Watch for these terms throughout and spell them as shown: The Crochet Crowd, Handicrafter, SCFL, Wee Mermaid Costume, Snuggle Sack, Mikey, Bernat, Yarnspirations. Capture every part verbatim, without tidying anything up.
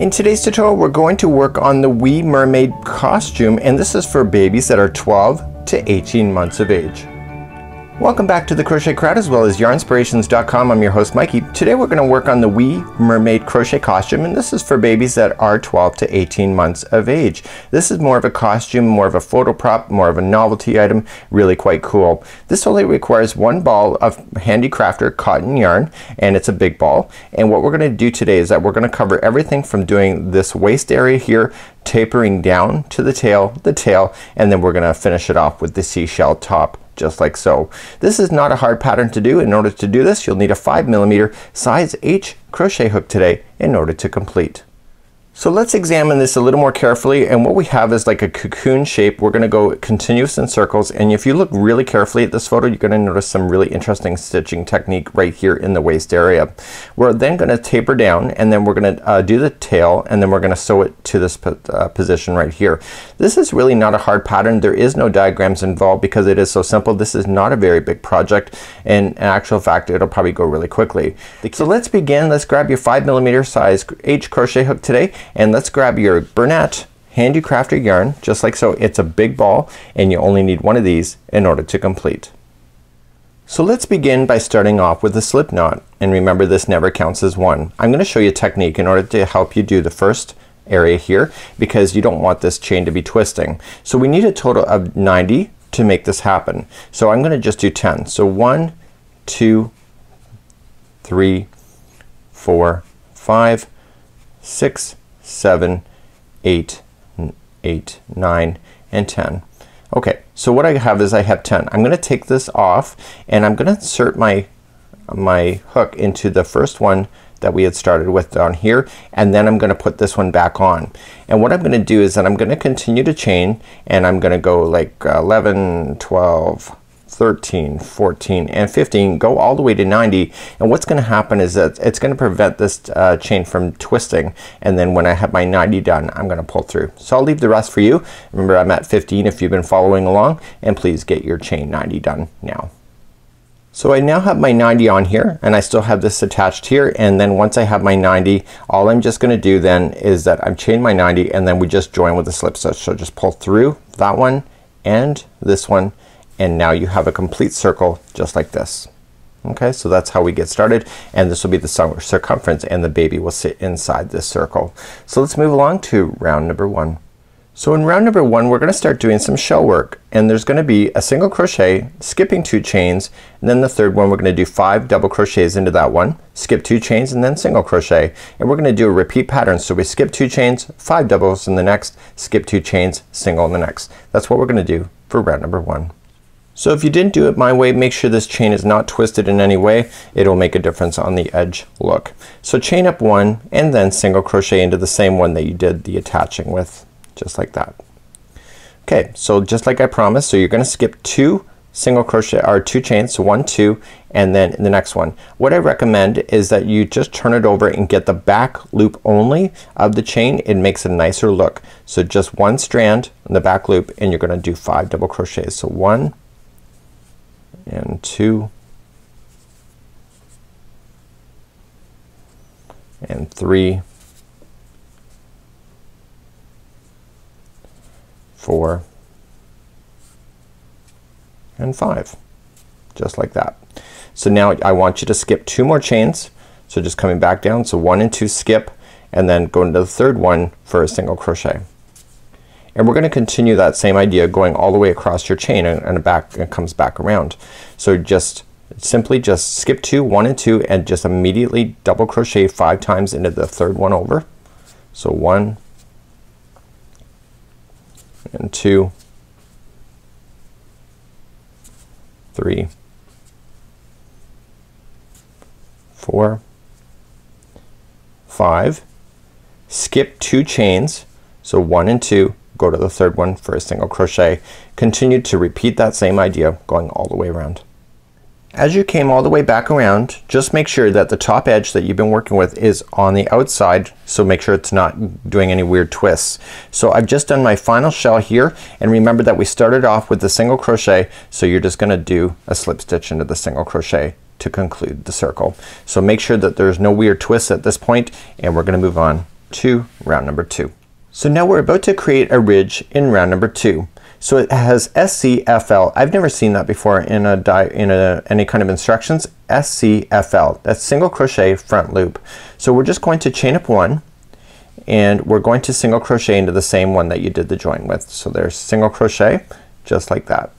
In today's tutorial, we're going to work on the Wee Mermaid costume, and this is for babies that are twelve to eighteen months of age. Welcome back to The Crochet Crowd as well as yarn spirations dot com. I'm your host Mikey. Today we're going to work on the Wee Mermaid crochet costume, and this is for babies that are twelve to eighteen months of age. This is more of a costume, more of a photo prop, more of a novelty item, really quite cool. This only requires one ball of Handicrafter cotton yarn, and it's a big ball. And what we're going to do today is that we're going to cover everything from doing this waist area here, tapering down to the tail, the tail, and then we're going to finish it off with the seashell top, just like so. This is not a hard pattern to do. In order to do this, you'll need a five millimeter size H crochet hook today in order to complete. So let's examine this a little more carefully, and what we have is like a cocoon shape. We're gonna go continuous in circles, and if you look really carefully at this photo, you're gonna notice some really interesting stitching technique right here in the waist area. We're then gonna taper down, and then we're gonna uh, do the tail, and then we're gonna sew it to this uh, position right here. This is really not a hard pattern. There is no diagrams involved because it is so simple. This is not a very big project, and in actual fact it'll probably go really quickly. So let's begin. Let's grab your five millimeter size H crochet hook today, and let's grab your Bernat Handicrafter yarn, just like so. It's a big ball, and you only need one of these in order to complete. So let's begin by starting off with a slip knot, and remember this never counts as one. I'm gonna show you a technique in order to help you do the first area here because you don't want this chain to be twisting. So we need a total of ninety to make this happen. So I'm gonna just do ten. So one, two, three, four, five, six, seven, eight, eight, nine, and ten. Okay, so what I have is I have ten. I'm gonna take this off, and I'm gonna insert my my hook into the first one that we had started with down here, and then I'm gonna put this one back on. And what I'm gonna do is that I'm gonna continue to chain, and I'm gonna go like eleven, twelve, thirteen, fourteen, and fifteen, go all the way to ninety, and what's gonna happen is that it's gonna prevent this uh, chain from twisting, and then when I have my ninety done, I'm gonna pull through. So I'll leave the rest for you. Remember, I'm at fifteen if you've been following along, and please get your chain ninety done now. So I now have my ninety on here, and I still have this attached here, and then once I have my ninety, all I'm just gonna do then is that I've chained my ninety, and then we just join with a slip stitch. So just pull through that one and this one, and now you have a complete circle just like this. Okay, so that's how we get started, and this will be the circumference, and the baby will sit inside this circle. So let's move along to round number one. So in round number one, we're gonna start doing some shell work, and there's gonna be a single crochet, skipping two chains, and then the third one we're gonna do five double crochets into that one, skip two chains, and then single crochet. And we're gonna do a repeat pattern. So we skip two chains, five doubles in the next, skip two chains, single in the next. That's what we're gonna do for round number one. So if you didn't do it my way, make sure this chain is not twisted in any way. It'll make a difference on the edge look. So chain up one, and then single crochet into the same one that you did the attaching with, just like that. Okay, so just like I promised, so you're gonna skip two single crochet or two chains, so one, two, and then the next one. What I recommend is that you just turn it over and get the back loop only of the chain. It makes a nicer look. So just one strand in the back loop, and you're gonna do five double crochets. So one, and two, and three, four, and five, just like that. So now I want you to skip two more chains. So just coming back down, so one and two skip, and then go into the third one for a single crochet. And we're gonna continue that same idea going all the way across your chain, and, and back and comes back around. So just simply just skip two, one and two, and just immediately double crochet five times into the third one over. So one, and two, three, four, five, skip two chains, so one and two, go to the third one for a single crochet. Continue to repeat that same idea going all the way around. As you came all the way back around, just make sure that the top edge that you've been working with is on the outside, so make sure it's not doing any weird twists. So I've just done my final shell here, and remember that we started off with the single crochet, so you're just gonna do a slip stitch into the single crochet to conclude the circle. So make sure that there's no weird twists at this point, and we're gonna move on to round number two. So now we're about to create a ridge in round number two. So it has S C F L. I've never seen that before in a di in a, any kind of instructions. S C F L, that's single crochet front loop. So we're just going to chain up one and we're going to single crochet into the same one that you did the join with. So there's single crochet just like that.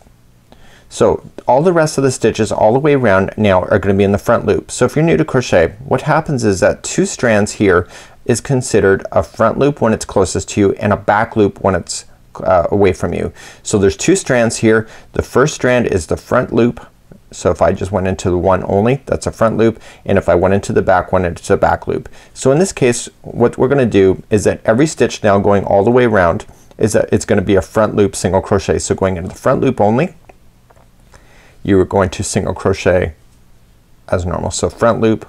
So all the rest of the stitches all the way around now are gonna be in the front loop. So if you're new to crochet, what happens is that two strands here is considered a front loop when it's closest to you and a back loop when it's Uh, away from you. So there's two strands here. The first strand is the front loop. So if I just went into the one only, that's a front loop, and if I went into the back one, it's a back loop. So in this case what we're gonna do is that every stitch now going all the way around is that it's gonna be a front loop single crochet. So going into the front loop only, you are going to single crochet as normal. So front loop,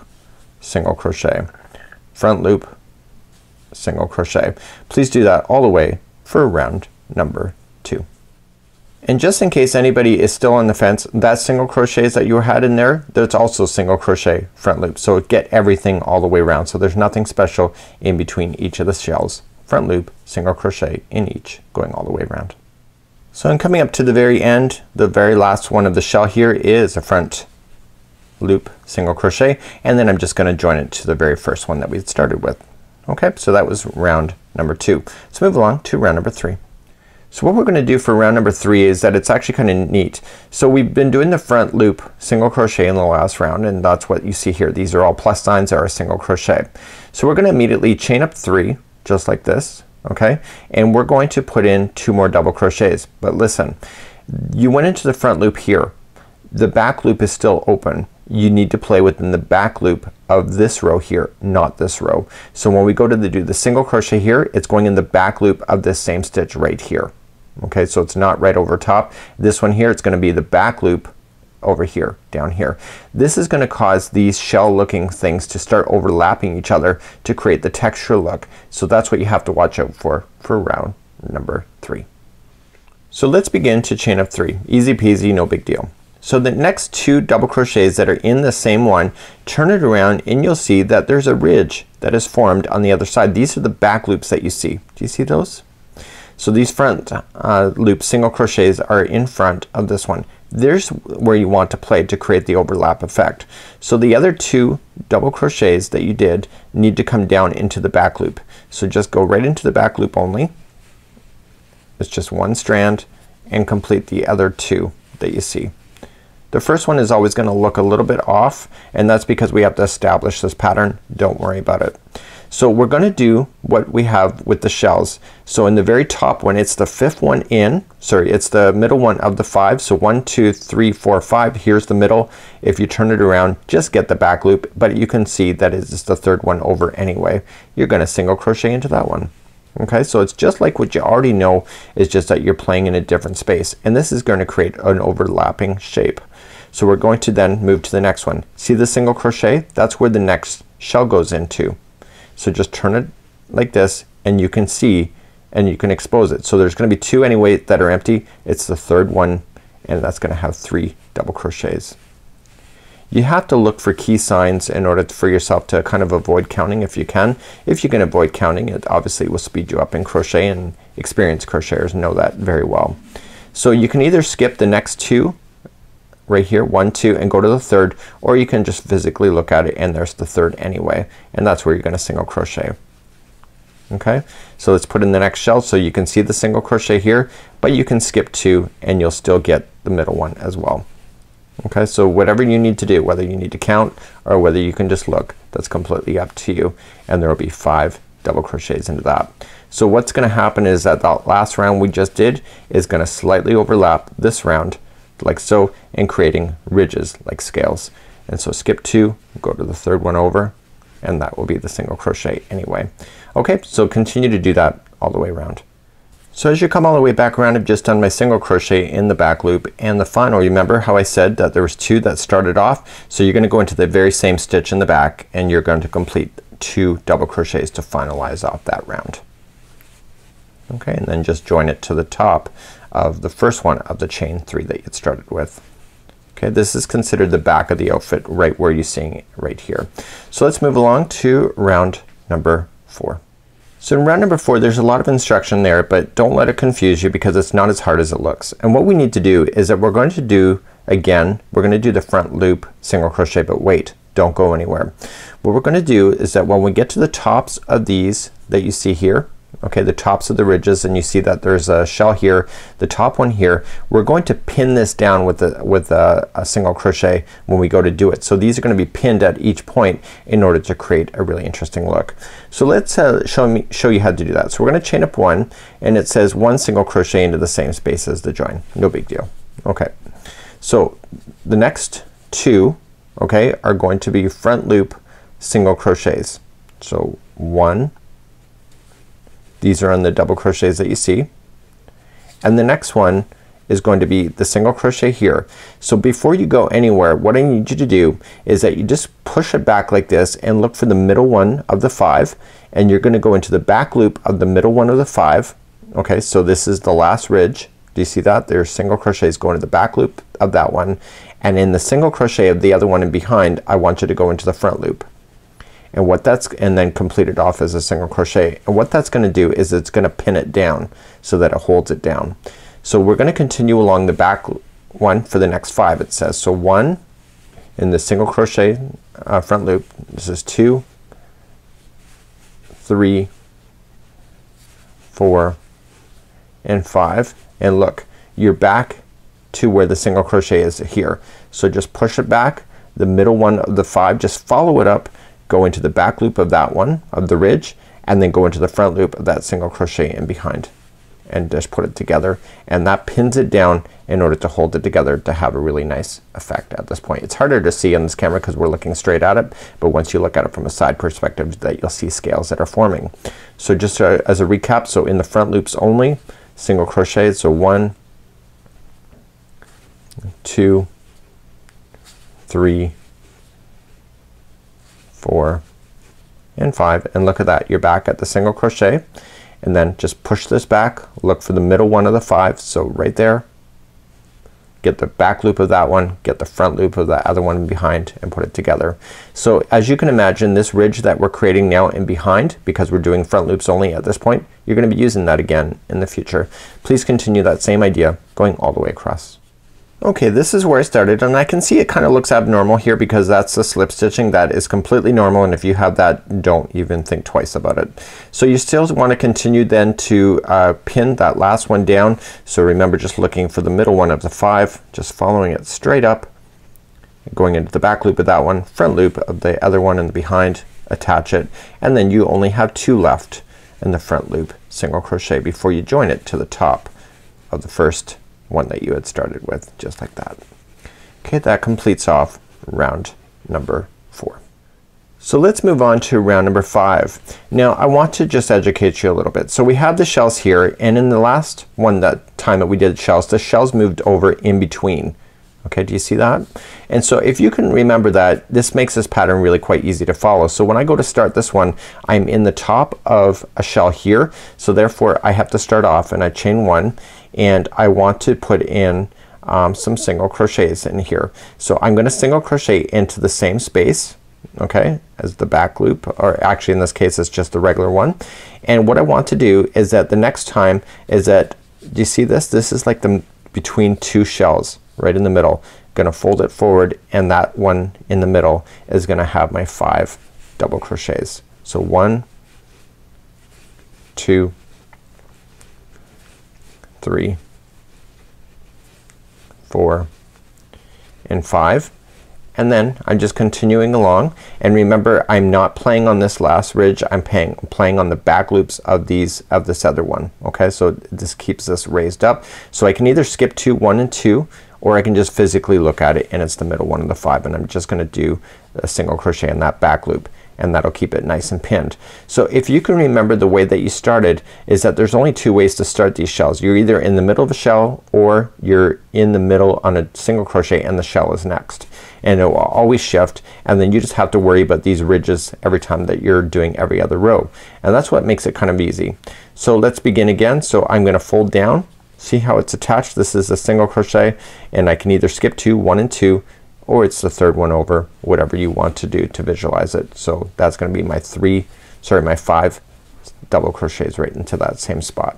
single crochet, front loop, single crochet. Please do that all the way for round number two. And just in case anybody is still on the fence, that single crochets that you had in there, that's also single crochet front loop. So get everything all the way around. So there's nothing special in between each of the shells. Front loop, single crochet in each, going all the way around. So I'm coming up to the very end. The very last one of the shell here is a front loop single crochet, and then I'm just gonna join it to the very first one that we started with. Okay, so that was round number two. Let's move along to round number three. So what we're gonna do for round number three is that it's actually kinda neat. So we've been doing the front loop single crochet in the last round, and that's what you see here. These are all plus signs that are a single crochet. So we're gonna immediately chain up three just like this, okay, and we're going to put in two more double crochets. But listen, you went into the front loop here. The back loop is still open. You need to play within the back loop of this row here, not this row. So when we go to the, do the single crochet here, it's going in the back loop of this same stitch right here. Okay, so it's not right over top. This one here, it's gonna be the back loop over here, down here. This is gonna cause these shell looking things to start overlapping each other to create the texture look. So that's what you have to watch out for for round number three. So let's begin to chain up three. Easy peasy, no big deal. So the next two double crochets that are in the same one, turn it around and you'll see that there's a ridge that is formed on the other side. These are the back loops that you see. Do you see those? So these front uh, loop single crochets are in front of this one. There's where you want to play to create the overlap effect. So the other two double crochets that you did need to come down into the back loop. So just go right into the back loop only. It's just one strand and complete the other two that you see. The first one is always gonna look a little bit off, and that's because we have to establish this pattern. Don't worry about it. So we're gonna do what we have with the shells. So in the very top one, it's the fifth one in, sorry, it's the middle one of the five. So one, two, three, four, five, here's the middle. If you turn it around, just get the back loop, but you can see that it's the third one over anyway. You're gonna single crochet into that one. Okay, so it's just like what you already know, it's just that you're playing in a different space, and this is gonna create an overlapping shape. So we're going to then move to the next one. See the single crochet? That's where the next shell goes into. So just turn it like this and you can see and you can expose it. So there's gonna be two anyway that are empty. It's the third one and that's gonna have three double crochets. You have to look for key signs in order for yourself to kind of avoid counting if you can. If you can avoid counting, it obviously will speed you up in crochet, and experienced crocheters know that very well. So you can either skip the next two right here, one, two, and go to the third, or you can just physically look at it and there's the third anyway, and that's where you're gonna single crochet. Okay, so let's put in the next shell so you can see the single crochet here, but you can skip two and you'll still get the middle one as well. Okay, so whatever you need to do, whether you need to count or whether you can just look, that's completely up to you, and there will be five double crochets into that. So what's gonna happen is that that last round we just did is gonna slightly overlap this round like so, and creating ridges like scales. And so skip two, go to the third one over, and that will be the single crochet anyway. Okay, so continue to do that all the way around. So as you come all the way back around, I've just done my single crochet in the back loop and the final. Remember how I said that there was two that started off? So you're gonna go into the very same stitch in the back and you're going to complete two double crochets to finalize off that round. Okay, and then just join it to the top of the first one of the chain three that you started with. Okay, this is considered the back of the outfit, right where you're seeing it right here. So let's move along to round number four. So in round number four there's a lot of instruction there, but don't let it confuse you because it's not as hard as it looks. And what we need to do is that we're going to do again we're gonna do the front loop single crochet, but wait, don't go anywhere. What we're gonna do is that when we get to the tops of these that you see here, okay, the tops of the ridges, and you see that there's a shell here, the top one here, we're going to pin this down with a, with a, a single crochet when we go to do it. So these are gonna be pinned at each point in order to create a really interesting look. So let's uh, show me show you how to do that. So we're gonna chain up one, and it says one single crochet into the same space as the join. No big deal. Okay, so the next two, okay, are going to be front loop single crochets. So one, these are on the double crochets that you see, and the next one is going to be the single crochet here. So before you go anywhere, what I need you to do is that you just push it back like this and look for the middle one of the five, and you're gonna go into the back loop of the middle one of the five. Okay, so this is the last ridge. Do you see that? There's single crochets going to the back loop of that one, and in the single crochet of the other one and behind I want you to go into the front loop. And what that's, and then complete it off as a single crochet. And what that's gonna do is it's gonna pin it down so that it holds it down. So we're gonna continue along the back one for the next five, it says. So one in the single crochet uh, front loop, this is two, three, four, and five. And look, you're back to where the single crochet is here. So just push it back, the middle one of the five, just follow it up, go into the back loop of that one of the ridge, and then go into the front loop of that single crochet in behind, and just put it together, and that pins it down in order to hold it together to have a really nice effect at this point. It's harder to see on this camera because we're looking straight at it, but once you look at it from a side perspective that you'll see scales that are forming. So just uh, as a recap, so in the front loops only, single crochet, so one, two, three, four, and five, and look at that, you're back at the single crochet, and then just push this back, look for the middle one of the five, so right there, get the back loop of that one, get the front loop of that other one behind, and put it together. So as you can imagine, this ridge that we're creating now in behind, because we're doing front loops only at this point, you're gonna be using that again in the future. Please continue that same idea going all the way across. Okay, this is where I started, and I can see it kinda looks abnormal here because that's the slip stitching. That is completely normal, and if you have that, don't even think twice about it. So you still wanna continue then to uh, pin that last one down. So remember, just looking for the middle one of the five, just following it straight up, going into the back loop of that one, front loop of the other one and behind, attach it, and then you only have two left in the front loop single crochet before you join it to the top of the first one that you had started with, just like that. Okay, that completes off round number four. So let's move on to round number five. Now I want to just educate you a little bit. So we have the shells here, and in the last one, that time that we did shells, the shells moved over in between. Okay, do you see that? And so if you can remember that, this makes this pattern really quite easy to follow. So when I go to start this one, I'm in the top of a shell here, so therefore I have to start off, and I chain one, and I want to put in um, some single crochets in here. So I'm gonna single crochet into the same space, okay, as the back loop, or actually in this case it's just the regular one. And what I want to do is that the next time is that, do you see this? This is like the between two shells, right in the middle. Gonna fold it forward, and that one in the middle is gonna have my five double crochets. So one, two, three, four, and five, and then I'm just continuing along. And remember, I'm not playing on this last ridge, I'm playing, playing on the back loops of these, of this other one. Okay, so this keeps this raised up. So I can either skip two, one and two, or I can just physically look at it and it's the middle one of the five, and I'm just gonna do a single crochet in that back loop, and that'll keep it nice and pinned. So if you can remember the way that you started is that there's only two ways to start these shells. You're either in the middle of a shell, or you're in the middle on a single crochet and the shell is next, and it will always shift, and then you just have to worry about these ridges every time that you're doing every other row, and that's what makes it kind of easy. So let's begin again. So I'm gonna fold down, see how it's attached, this is a single crochet, and I can either skip two, one and two, or it's the third one over, whatever you want to do to visualize it. So that's gonna be my three, sorry my five double crochets right into that same spot.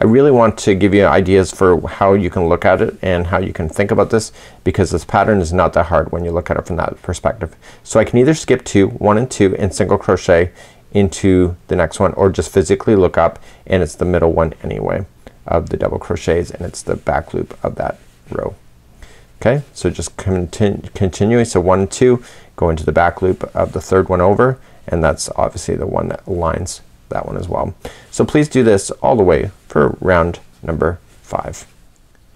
I really want to give you ideas for how you can look at it and how you can think about this, because this pattern is not that hard when you look at it from that perspective. So I can either skip two, one and two, and single crochet into the next one, or just physically look up and it's the middle one anyway of the double crochets, and it's the back loop of that row. Okay, so just continu continuing. So one and two go into the back loop of the third one over, and that's obviously the one that aligns that one as well. So please do this all the way for round number five.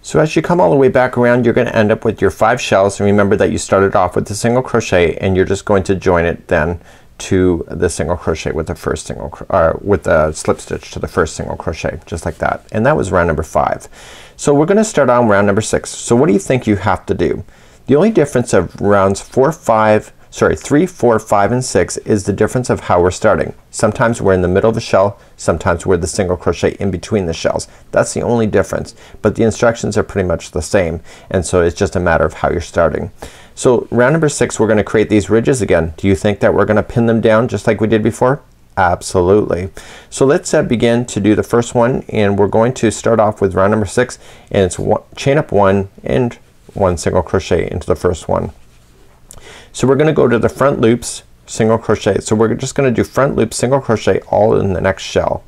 So as you come all the way back around, you're gonna end up with your five shells, and remember that you started off with a single crochet, and you're just going to join it then to the single crochet with the first single cro uh, with the slip stitch to the first single crochet, just like that. And that was round number five. So we're gonna start on round number six. So what do you think you have to do? The only difference of rounds four, five, sorry, three, four, five, and six is the difference of how we're starting. Sometimes we're in the middle of a shell, sometimes we're the single crochet in between the shells. That's the only difference, but the instructions are pretty much the same, and so it's just a matter of how you're starting. So round number six, we're gonna create these ridges again. Do you think that we're gonna pin them down just like we did before? Absolutely. So let's uh, begin to do the first one, and we're going to start off with round number six, and it's one, chain up one and one single crochet into the first one. So we're gonna go to the front loops, single crochet. So we're just gonna do front loop, single crochet all in the next shell.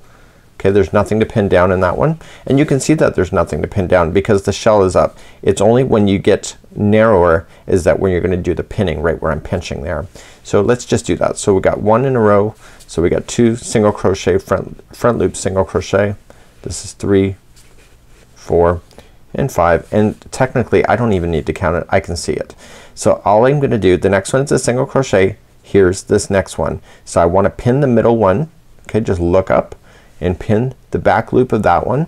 Okay, there's nothing to pin down in that one, and you can see that there's nothing to pin down because the shell is up. It's only when you get narrower is that when you're gonna do the pinning, right where I'm pinching there. So let's just do that. So we got one in a row. So we got two single crochet, front front loop, single crochet. This is three, four, and five, and technically I don't even need to count it. I can see it. So all I'm gonna do, the next one is a single crochet. Here's this next one. So I wanna pin the middle one. Okay, just look up and pin the back loop of that one.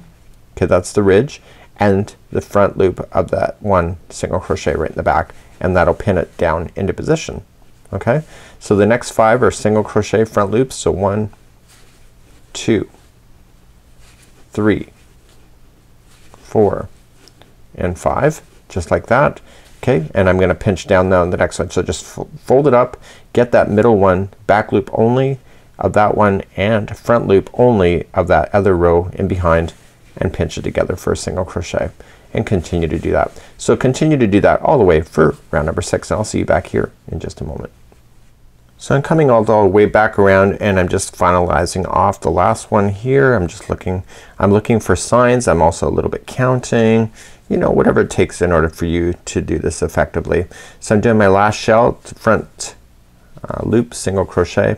Okay, that's the ridge, and the front loop of that one single crochet right in the back, and that'll pin it down into position. Okay, so the next five are single crochet front loops. So one, two, three, four, and five, just like that. Okay, and I'm gonna pinch down now on the next one. So just fold it up, get that middle one, back loop only of that one, and front loop only of that other row in behind, and pinch it together for a single crochet, and continue to do that. So continue to do that all the way for round number six, and I'll see you back here in just a moment. So I'm coming all the way back around, and I'm just finalizing off the last one here. I'm just looking, I'm looking for signs. I'm also a little bit counting, you know, whatever it takes in order for you to do this effectively. So I'm doing my last shell, front uh, loop, single crochet,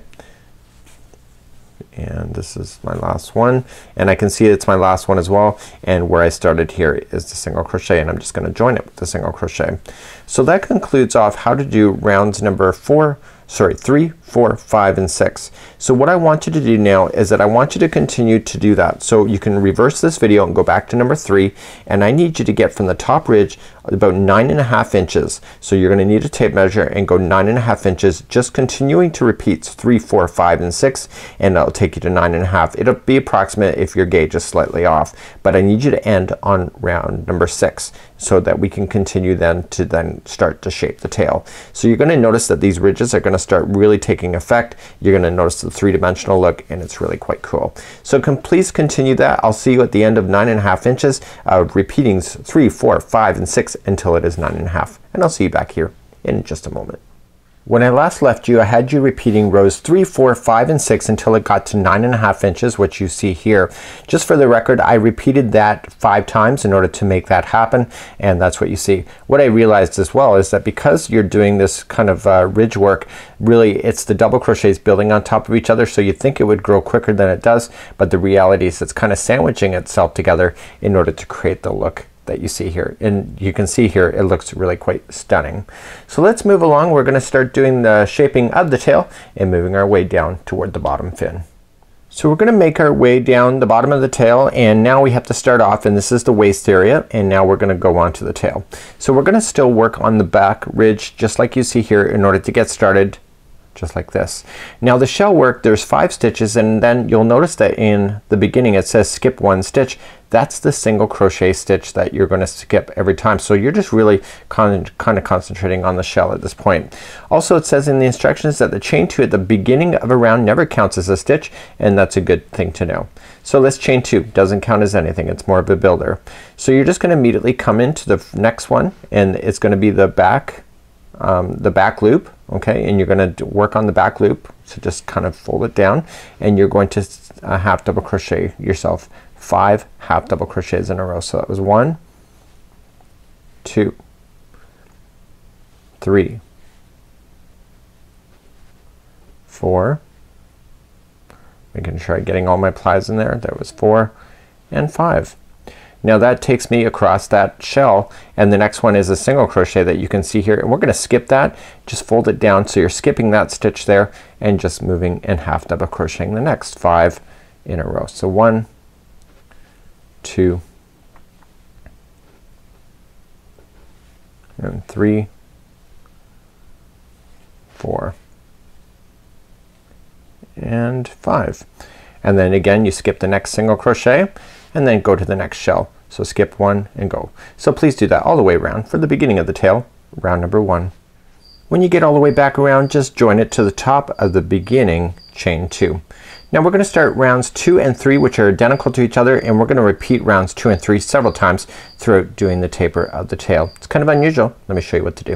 and this is my last one, and I can see it's my last one as well, and where I started here is the single crochet, and I'm just gonna join it with the single crochet. So that concludes off how to do rounds number four, sorry, three, four, five, and six. So what I want you to do now is that I want you to continue to do that. So you can reverse this video and go back to number three, and I need you to get from the top ridge about nine and a half inches. So you're gonna need a tape measure and go nine and a half inches, just continuing to repeat three, four, five, and six, and that'll take you to nine and a half. It'll be approximate if your gauge is slightly off, but I need you to end on round number six so that we can continue then to then start to shape the tail. So you're gonna notice that these ridges are gonna start really taking effect. You're gonna notice the three-dimensional look, and it's really quite cool. So can please continue that. I'll see you at the end of nine and a half inches of repeating three, four, five, and six until it is nine and a half, and I'll see you back here in just a moment. When I last left you, I had you repeating rows three, four, five, and six until it got to nine and a half inches, which you see here. Just for the record, I repeated that five times in order to make that happen, and that's what you see. What I realized as well is that because you're doing this kind of uh, ridge work, really it's the double crochets building on top of each other, so you think it would grow quicker than it does, but the reality is it's kind of sandwiching itself together in order to create the look that you see here, and you can see here it looks really quite stunning. So let's move along. We're gonna start doing the shaping of the tail and moving our way down toward the bottom fin. So we're gonna make our way down the bottom of the tail, and now we have to start off, and this is the waist area, and now we're gonna go on to the tail. So we're gonna still work on the back ridge just like you see here in order to get started just like this. Now the shell work, there's five stitches, and then you'll notice that in the beginning it says skip one stitch. That's the single crochet stitch that you're gonna skip every time. So you're just really con kind of concentrating on the shell at this point. Also it says in the instructions that the chain two at the beginning of a round never counts as a stitch, and that's a good thing to know. So this chain two doesn't count as anything. It's more of a builder. So you're just gonna immediately come into the next one, and it's gonna be the back um, the back loop, okay, and you're gonna work on the back loop. So just kind of fold it down, and you're going to uh, half double crochet yourself five half double crochets in a row. So that was one, two, three, four, making sure I'm getting all my plies in there. There was four and five. Now that takes me across that shell, and the next one is a single crochet that you can see here, and we're gonna skip that. Just fold it down so you're skipping that stitch there and just moving and half double crocheting the next five in a row. So one, two, and three, four, and five. And then again you skip the next single crochet and then go to the next shell. So skip one and go. So please do that all the way around for the beginning of the tail, round number one. When you get all the way back around, just join it to the top of the beginning chain two. Now we're gonna start rounds two and three, which are identical to each other, and we're gonna repeat rounds two and three several times throughout doing the taper of the tail. It's kind of unusual. Let me show you what to do.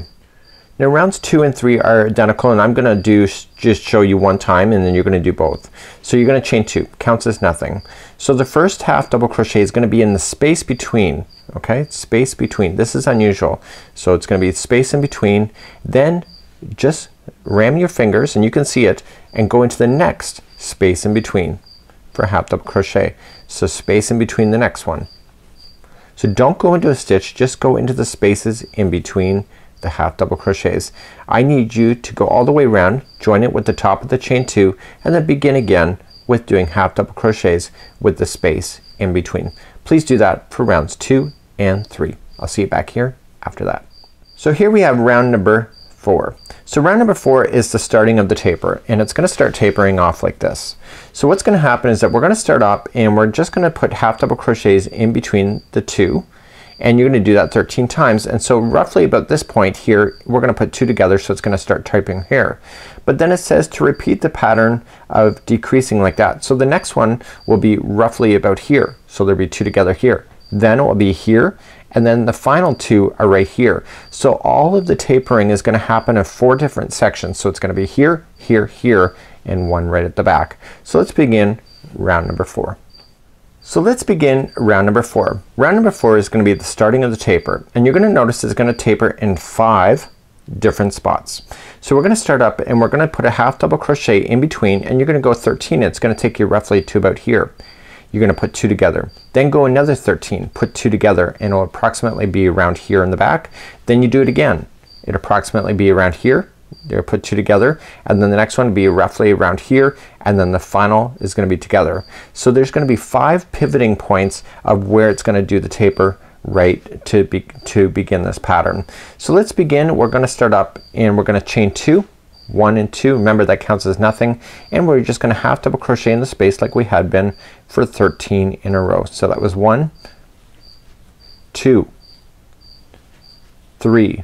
Now rounds two and three are identical, and I'm gonna do just show you one time, and then you're gonna do both. So you're gonna chain two. Counts as nothing. So the first half double crochet is gonna be in the space between, okay? Space between. This is unusual. So it's gonna be space in between, then just ram your fingers, and you can see it, and go into the next space in between for half double crochet. So space in between the next one. So don't go into a stitch, just go into the spaces in between the half double crochets. I need you to go all the way around, join it with the top of the chain two, and then begin again with doing half double crochets with the space in between. Please do that for rounds two and three. I'll see you back here after that. So here we have round number four. So round number four is the starting of the taper, and it's gonna start tapering off like this. So what's gonna happen is that we're gonna start up, and we're just gonna put half double crochets in between the two, and you're gonna do that thirteen times, and so roughly about this point here we're gonna put two together, so it's gonna start tapering here. But then it says to repeat the pattern of decreasing like that. So the next one will be roughly about here, so there'll be two together here. Then it will be here, and then the final two are right here. So all of the tapering is gonna happen in four different sections. So it's gonna be here, here, here, and one right at the back. So let's begin round number four. So let's begin round number four. Round number four is gonna be the starting of the taper, and you're gonna notice it's gonna taper in five different spots. So we're gonna start up, and we're gonna put a half double crochet in between, and you're gonna go thirteen. It's gonna take you roughly to about here. You're gonna put two together. Then go another thirteen, put two together, and it'll approximately be around here in the back. Then you do it again. It'll approximately be around here. They'll put two together, and then the next one will be roughly around here, and then the final is gonna be together. So there's gonna be five pivoting points of where it's gonna do the taper right to be to begin this pattern. So let's begin. We're gonna start up, and we're gonna chain two, one and two. Remember that counts as nothing, and we're just gonna half double crochet in the space like we had been for thirteen in a row. So that was one, two, three,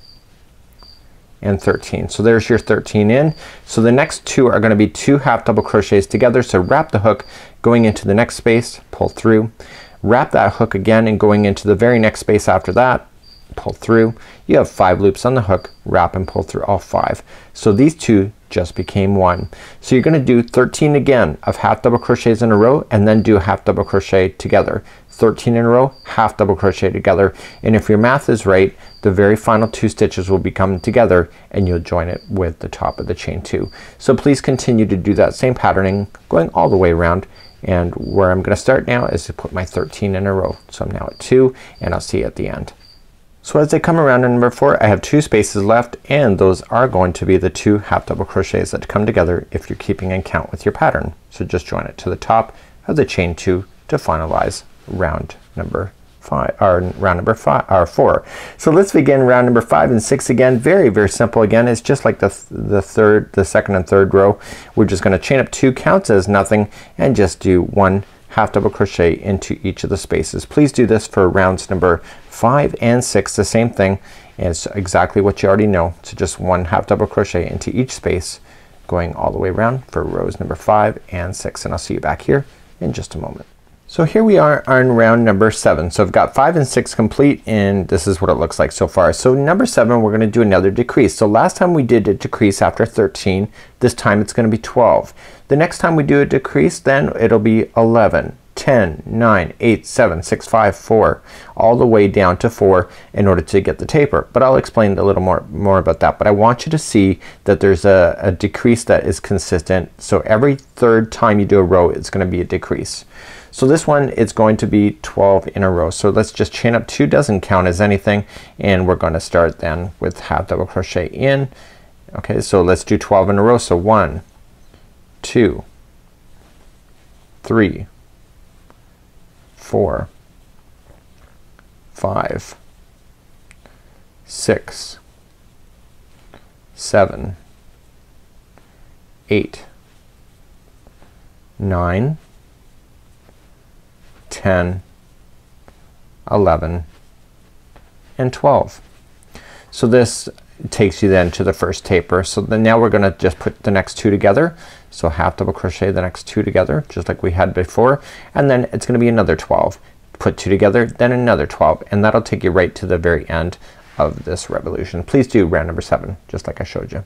and thirteen. So there's your thirteen in. So the next two are gonna be two half double crochets together. So wrap the hook going into the next space, pull through, wrap that hook again, and going into the very next space after that, pull through. You have five loops on the hook, wrap and pull through all five. So these two just became one. So you're gonna do thirteen again of half double crochets in a row, and then do half double crochet together. thirteen in a row, half double crochet together, and if your math is right, the very final two stitches will become together, and you'll join it with the top of the chain two. So please continue to do that same patterning going all the way around And where I'm gonna start now is to put my thirteen in a row. So I'm now at two and I'll see you at the end. So as I come around to number four, I have two spaces left, and those are going to be the two half double crochets that come together if you're keeping in count with your pattern. So just join it to the top of the chain two to finalize round number five, or round number five, or four. So let's begin round number five and six again. Very, very simple again. It's just like the, th the third, the second and third row. We're just gonna chain up two counts as nothing and just do one half double crochet into each of the spaces. Please do this for rounds number five and six, the same thing. It's exactly what you already know. So just one half double crochet into each space going all the way around for rows number five and six, and I'll see you back here in just a moment. So here we are on round number seven. So I've got five and six complete, and this is what it looks like so far. So number seven, we're gonna do another decrease. So last time we did a decrease after thirteen. This time it's gonna be twelve. The next time we do a decrease, then it'll be eleven, ten, nine, eight, seven, six, five, four, all the way down to four in order to get the taper. But I'll explain a little more more about that. But I want you to see that there's a, a decrease that is consistent. So every third time you do a row, it's gonna be a decrease. So this one, it's going to be twelve in a row. So let's just chain up two, doesn't count as anything, and we're gonna start then with half double crochet in. Okay, so let's do twelve in a row. So one, two, three, four, five, six, seven, eight, nine, ten, eleven, and twelve. So this takes you then to the first taper. So then now we're gonna just put the next two together. So half double crochet the next two together just like we had before, and then it's gonna be another twelve. Put two together, then another twelve, and that'll take you right to the very end of this revolution. Please do round number seven just like I showed you.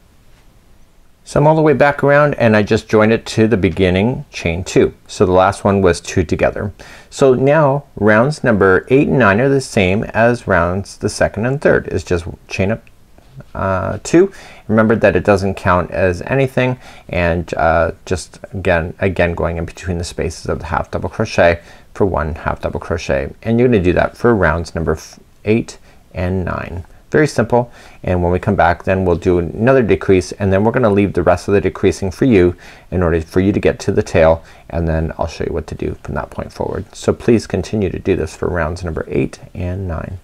So I'm all the way back around, and I just joined it to the beginning chain two. So the last one was two together. So now rounds number eight and nine are the same as rounds the second and third. It's just chain up uh, two. Remember that it doesn't count as anything, and uh, just again again going in between the spaces of the half double crochet for one half double crochet, and you're gonna do that for rounds number eight and nine. Very simple, and when we come back then we'll do another decrease, and then we're gonna leave the rest of the decreasing for you in order for you to get to the tail, and then I'll show you what to do from that point forward. So please continue to do this for rounds number eight and nine.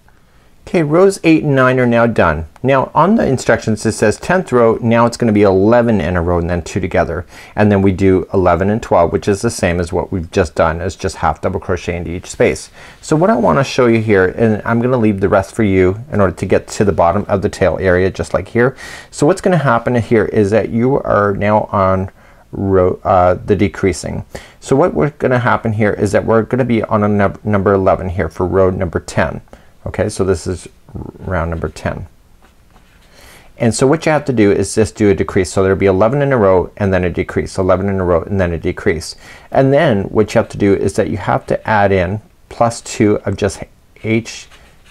Okay, rows eight and nine are now done. Now on the instructions it says tenth row, now it's gonna be eleven in a row and then two together, and then we do eleven and twelve, which is the same as what we've just done, as just half double crochet into each space. So what I wanna show you here, and I'm gonna leave the rest for you in order to get to the bottom of the tail area just like here. So what's gonna happen here is that you are now on row uh, the decreasing. So what we're gonna happen here is that we're gonna be on a num number eleven here for row number ten. Okay, so this is round number ten. And so what you have to do is just do a decrease. So there'll be eleven in a row and then a decrease, eleven in a row and then a decrease. And then what you have to do is that you have to add in plus two of just H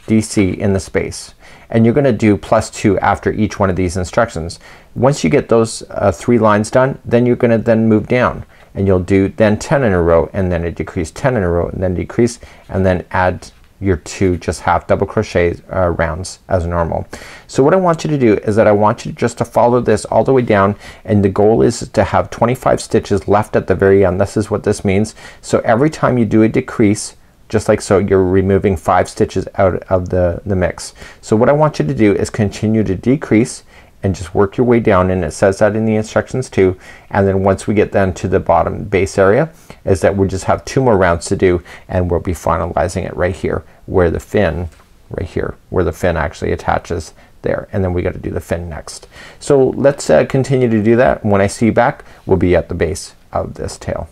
D C in the space. And you're gonna do plus two after each one of these instructions. Once you get those uh, three lines done, then you're gonna then move down, and you'll do then ten in a row and then a decrease, ten in a row and then decrease, and then add your two just half double crochet uh, rounds as normal. So what I want you to do is that I want you just to follow this all the way down, and the goal is to have twenty-five stitches left at the very end. This is what this means. So every time you do a decrease just like so, you're removing five stitches out of the the mix. So what I want you to do is continue to decrease and just work your way down, and it says that in the instructions too. And then once we get down to the bottom base area is that we just have two more rounds to do, and we'll be finalizing it right here where the fin right here where the fin actually attaches there, and then we got to do the fin next. So let's uh, continue to do that. When I see you back, we'll be at the base of this tail.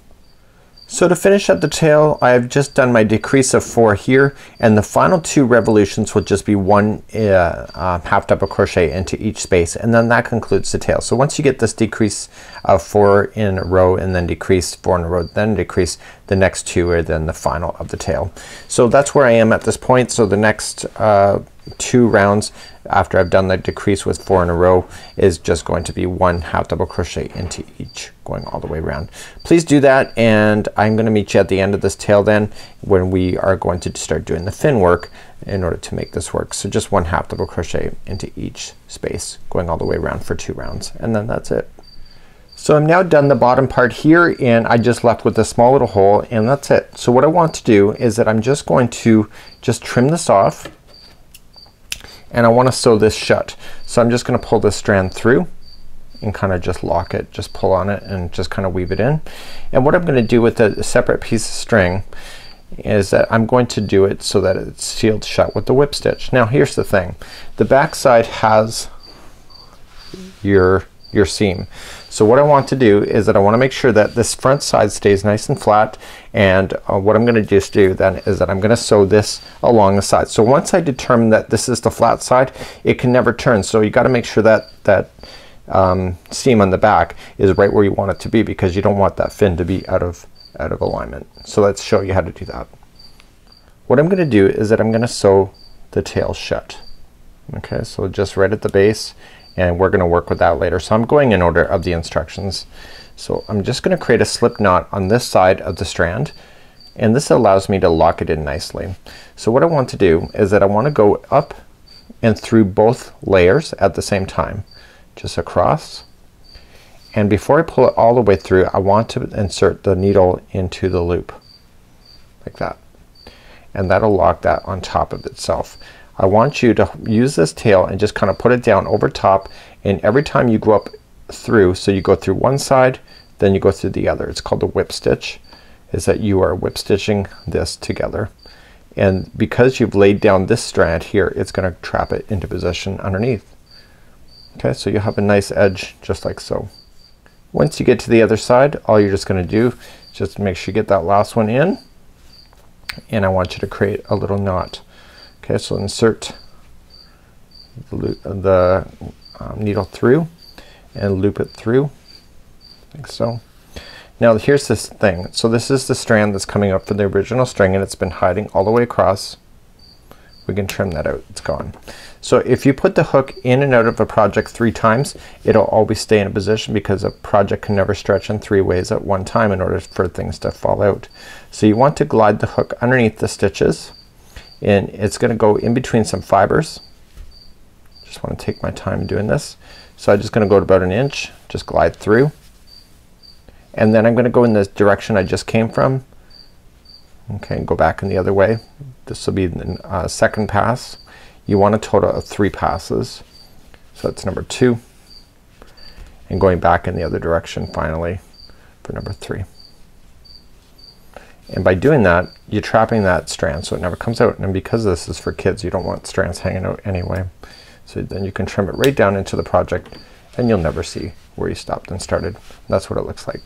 So to finish up the tail, I've just done my decrease of four here, and the final two revolutions will just be one uh, uh, half double crochet into each space, and then that concludes the tail. So once you get this decrease of four in a row and then decrease, four in a row then decrease, the next two are then the final of the tail. So that's where I am at this point. So the next uh, two rounds after I've done the decrease with four in a row is just going to be one half double crochet into each, going all the way around. Please do that, and I'm gonna meet you at the end of this tail then, when we are going to start doing the fin work in order to make this work. So just one half double crochet into each space, going all the way around for two rounds, and then that's it. So I'm now done the bottom part here, and I just left with a small little hole, and that's it. So what I want to do is that I'm just going to just trim this off, and I wanna sew this shut. So I'm just gonna pull this strand through and kinda just lock it, just pull on it and just kinda weave it in. And what I'm gonna do with the separate piece of string is that I'm going to do it so that it's sealed shut with the whip stitch. Now here's the thing. The back side has your your seam. So what I want to do is that I wanna make sure that this front side stays nice and flat, and uh, what I'm gonna just do then is that I'm gonna sew this along the side. So once I determine that this is the flat side, it can never turn. So you gotta make sure that that um, seam on the back is right where you want it to be, because you don't want that fin to be out of out of alignment. So let's show you how to do that. What I'm gonna do is that I'm gonna sew the tail shut. Okay, so just right at the base, and we're gonna work with that later. So I'm going in order of the instructions. So I'm just gonna create a slip knot on this side of the strand, and this allows me to lock it in nicely. So what I want to do is that I wanna go up and through both layers at the same time, just across, and before I pull it all the way through, I want to insert the needle into the loop like that, and that'll lock that on top of itself. I want you to use this tail and just kinda put it down over top, and every time you go up through, so you go through one side, then you go through the other. It's called the whip stitch, is that you are whip stitching this together, and because you've laid down this strand here, it's gonna trap it into position underneath. Okay, so you have a nice edge just like so. Once you get to the other side, all you're just gonna do is just make sure you get that last one in, and I want you to create a little knot. Okay, so insert the, loop, the um, needle through and loop it through like so. Now here's this thing. So this is the strand that's coming up from the original string, and it's been hiding all the way across. We can trim that out, it's gone. So if you put the hook in and out of a project three times, it'll always stay in a position, because a project can never stretch in three ways at one time in order for things to fall out. So you want to glide the hook underneath the stitches, and it's gonna go in between some fibers. Just wanna take my time doing this. So I'm just gonna go to about an inch, just glide through, and then I'm gonna go in the direction I just came from. Okay, and go back in the other way. This will be the uh, second pass. You want a total of three passes. So that's number two, and going back in the other direction finally for number three. And by doing that, you're trapping that strand so it never comes out, and because this is for kids, you don't want strands hanging out anyway. So then you can trim it right down into the project, and you'll never see where you stopped and started. That's what it looks like.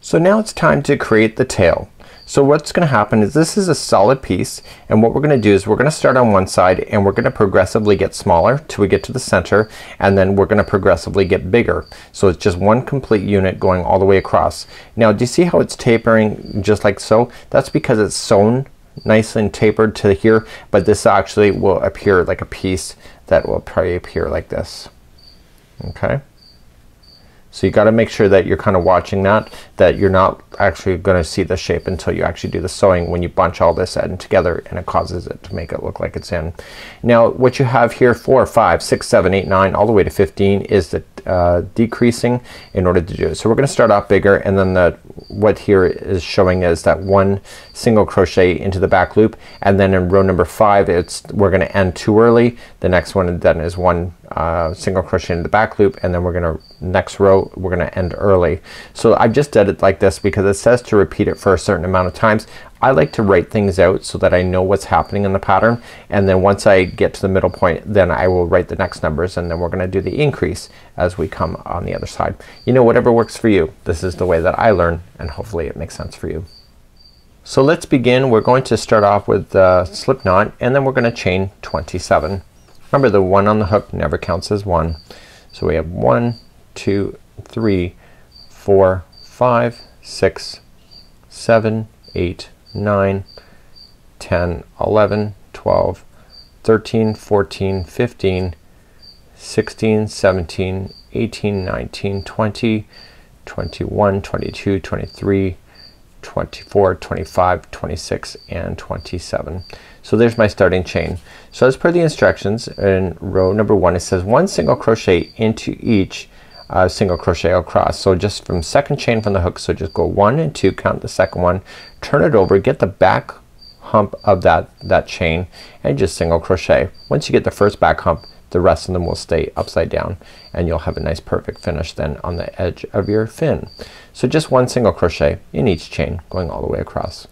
So now it's time to create the tail. So what's gonna happen is this is a solid piece, and what we're gonna do is we're gonna start on one side, and we're gonna progressively get smaller till we get to the center, and then we're gonna progressively get bigger. So it's just one complete unit going all the way across. Now do you see how it's tapering just like so? That's because it's sewn nice and tapered to here, but this actually will appear like a piece that will probably appear like this. Okay? So you gotta make sure that you're kinda watching that, that you're not actually gonna see the shape until you actually do the sewing, when you bunch all this end together, and it causes it to make it look like it's in. Now what you have here, four, five, six, seven, eight, nine, all the way to fifteen is the uh, decreasing in order to do it. So we're gonna start off bigger, and then the what here is showing is that one single crochet into the back loop, and then in row number five it's we're gonna end too early. The next one then is one uh, single crochet in the back loop, and then we're gonna next row we're gonna end early. So I've just did it like this because it says to repeat it for a certain amount of times. I like to write things out so that I know what's happening in the pattern, and then once I get to the middle point, then I will write the next numbers, and then we're gonna do the increase as we come on the other side. You know, whatever works for you. This is the way that I learn, and hopefully it makes sense for you. So let's begin. We're going to start off with the slip knot, and then we're gonna chain twenty-seven. Remember, the one on the hook never counts as one. So we have one, two, three, four, five, six, seven, eight, nine, ten, eleven, twelve, thirteen, fourteen, fifteen, sixteen, seventeen, eighteen, nineteen, twenty, twenty-one, twenty-two, twenty-three, twenty-four, twenty-five, twenty-six, and twenty-seven. So there's my starting chain. So as per the instructions in row number one, it says one single crochet into each uh, single crochet across. So just from second chain from the hook, so just go one and two, count the second one, turn it over, get the back hump of that that chain, and just single crochet. Once you get the first back hump, the rest of them will stay upside down, and you'll have a nice perfect finish then on the edge of your fin. So just one single crochet in each chain going all the way across.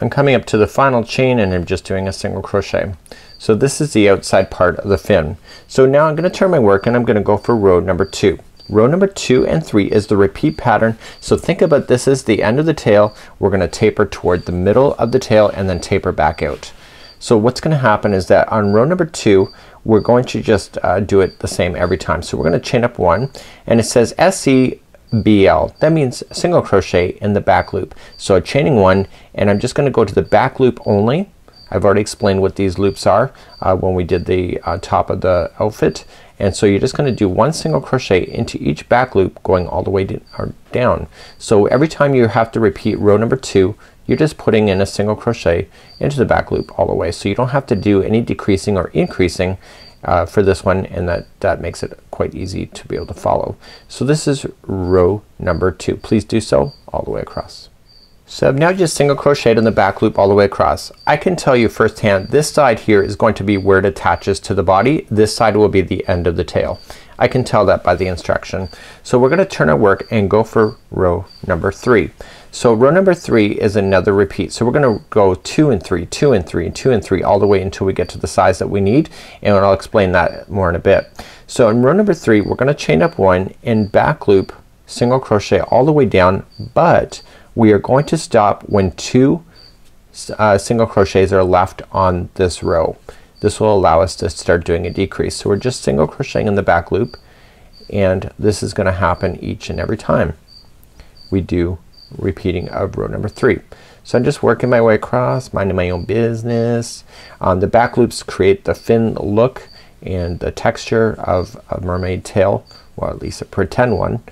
I'm coming up to the final chain and I'm just doing a single crochet. So this is the outside part of the fin. So now I'm gonna turn my work and I'm gonna go for row number two. Row number two and three is the repeat pattern. So think about this as the end of the tail. We're gonna taper toward the middle of the tail and then taper back out. So what's gonna happen is that on row number two we're going to just uh, do it the same every time. So we're gonna chain up one and it says S C B L. That means single crochet in the back loop. So I'm chaining one and I'm just gonna go to the back loop only. I've already explained what these loops are uh, when we did the uh, top of the outfit, and so you're just gonna do one single crochet into each back loop going all the way to, or down. So every time you have to repeat row number two, you're just putting in a single crochet into the back loop all the way. So you don't have to do any decreasing or increasing uh, for this one, and that that makes it quite easy to be able to follow. So this is row number two. Please do so all the way across. So I've now just single crocheted in the back loop all the way across. I can tell you firsthand this side here is going to be where it attaches to the body. This side will be the end of the tail. I can tell that by the instruction. So we're gonna turn our work and go for row number three. So row number three is another repeat. So we're gonna go two and three, two and three, two and three all the way until we get to the size that we need, and I'll explain that more in a bit. So in row number three we're gonna chain up one and back loop single crochet all the way down, but we are going to stop when two uh, single crochets are left on this row. This will allow us to start doing a decrease. So we're just single crocheting in the back loop, and this is gonna happen each and every time we do repeating of row number three. So I'm just working my way across, minding my own business. Um, the back loops create the fin look and the texture of a mermaid tail, or at least a pretend one,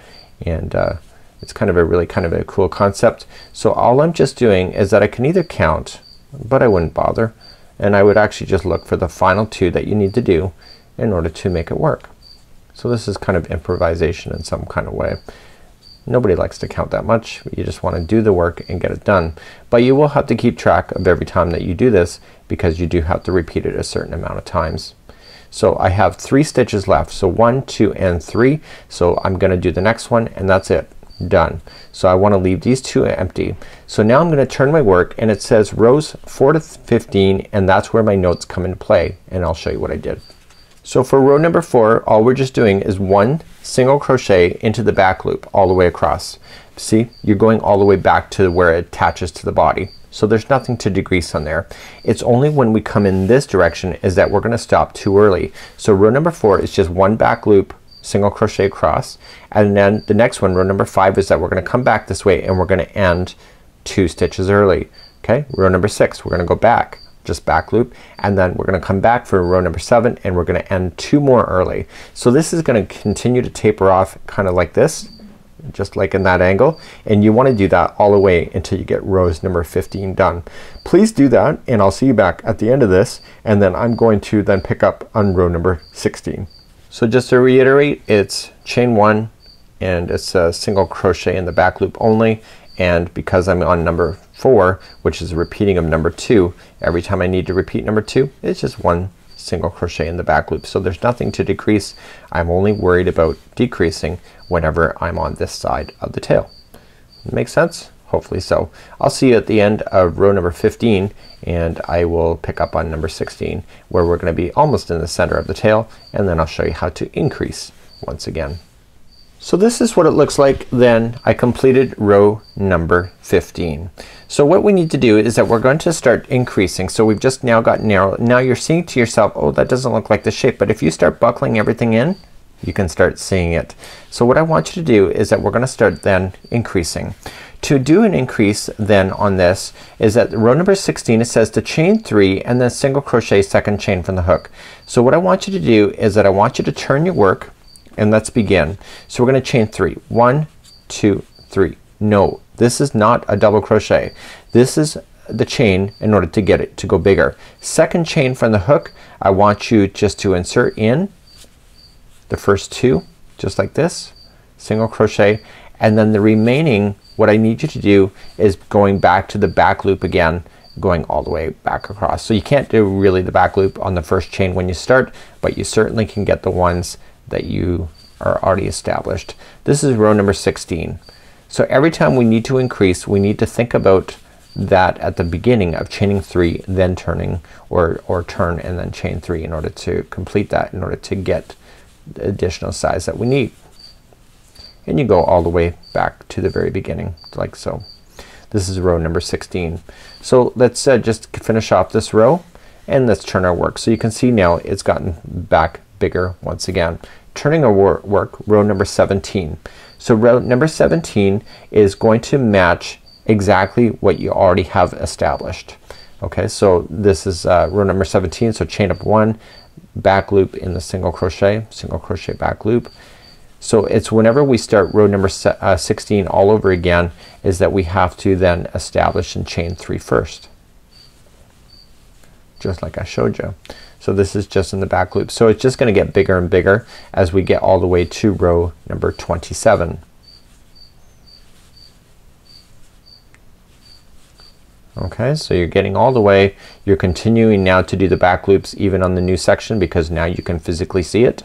and uh, it's kind of a really kind of a cool concept. So all I'm just doing is that I can either count, but I wouldn't bother, and I would actually just look for the final two that you need to do in order to make it work. So this is kind of improvisation in some kind of way. Nobody likes to count that much. You just wanna do the work and get it done. But you will have to keep track of every time that you do this, because you do have to repeat it a certain amount of times. So I have three stitches left. So one, two, and three. So I'm gonna do the next one, and that's it. Done. So I wanna leave these two empty. So now I'm gonna turn my work and it says rows four to fifteen, and that's where my notes come into play, and I'll show you what I did. So for row number four, all we're just doing is one single crochet into the back loop all the way across. See, you're going all the way back to where it attaches to the body. So there's nothing to decrease on there. It's only when we come in this direction is that we're gonna stop too early. So row number four is just one back loop single crochet across, and then the next one, row number five, is that we're gonna come back this way and we're gonna end two stitches early. Okay, row number six, we're gonna go back, just back loop, and then we're gonna come back for row number seven and we're gonna end two more early. So this is gonna continue to taper off kinda like this, just like in that angle, and you wanna do that all the way until you get rows number fifteen done. Please do that, and I'll see you back at the end of this, and then I'm going to then pick up on row number sixteen. So just to reiterate, it's chain one and it's a single crochet in the back loop only, and because I'm on number four, which is a repeating of number two, every time I need to repeat number two, it's just one single crochet in the back loop. So there's nothing to decrease. I'm only worried about decreasing whenever I'm on this side of the tail. Make sense? Hopefully so. I'll see you at the end of row number fifteen, and I will pick up on number sixteen, where we're gonna be almost in the center of the tail, and then I'll show you how to increase once again. So this is what it looks like then I completed row number fifteen. So what we need to do is that we're going to start increasing. So we've just now got narrow. Now you're seeing to yourself, oh, that doesn't look like the shape, but if you start buckling everything in, you can start seeing it. So what I want you to do is that we're gonna start then increasing. to do an increase then on this is that row number sixteen, it says to chain three and then single crochet second chain from the hook. So what I want you to do is that I want you to turn your work and let's begin. So we're gonna chain three. One, two, three. No, this is not a double crochet. This is the chain in order to get it to go bigger. Second chain from the hook, I want you just to insert in the first two just like this, single crochet, and then the remaining what I need you to do is going back to the back loop again, going all the way back across. So you can't do really the back loop on the first chain when you start, but you certainly can get the ones that you are already established. This is row number sixteen. So every time we need to increase, we need to think about that at the beginning of chaining three then turning, or or turn and then chain three in order to complete that, in order to get the additional size that we need. And you go all the way back to the very beginning like so. This is row number sixteen. So let's uh, just finish off this row and let's turn our work. So you can see now it's gotten back bigger once again. Turning our wor work, row number seventeen. So row number seventeen is going to match exactly what you already have established. Okay, so this is uh, row number seventeen. So chain up one, back loop in the single crochet, single crochet back loop. So it's whenever we start row number se uh, sixteen all over again is that we have to then establish and chain three first, just like I showed you. So this is just in the back loop. So it's just gonna get bigger and bigger as we get all the way to row number twenty-seven. Okay, so you're getting all the way. You're continuing now to do the back loops even on the new section because now you can physically see it,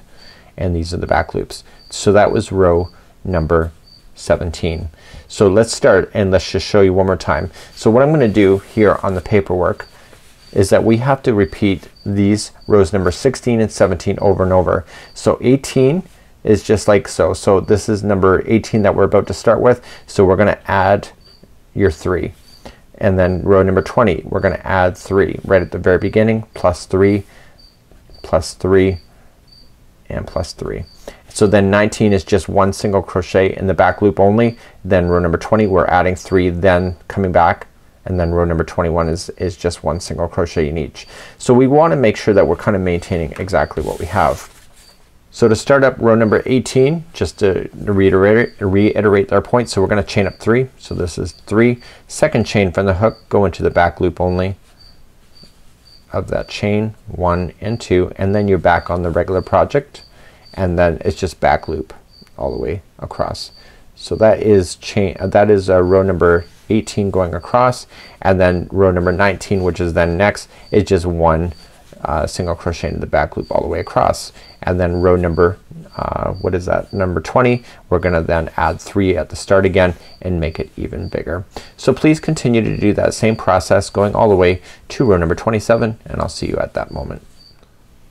and these are the back loops. So that was row number seventeen. So let's start and let's just show you one more time. So what I'm gonna do here on the paperwork is that we have to repeat these rows number sixteen and seventeen over and over. So eighteen is just like so. So this is number eighteen that we're about to start with. So we're gonna add your three, and then row number twenty we're gonna add three right at the very beginning, plus three, plus three, and plus three. So then nineteen is just one single crochet in the back loop only. Then row number twenty we're adding three, then coming back, and then row number twenty-one is is just one single crochet in each. So we wanna make sure that we're kind of maintaining exactly what we have. So to start up row number eighteen, just to reiterate reiterate our point, so we're gonna chain up three. So this is three, second chain from the hook, go into the back loop only of that chain, one and two, and then you're back on the regular project, and then it's just back loop all the way across. So that is chain uh, that is uh, row number eighteen going across, and then row number nineteen, which is then next, is just one uh, single crochet into the back loop all the way across, and then row number uh, what is that, number twenty, we're gonna then add three at the start again and make it even bigger. So please continue to do that same process going all the way to row number twenty-seven, and I'll see you at that moment.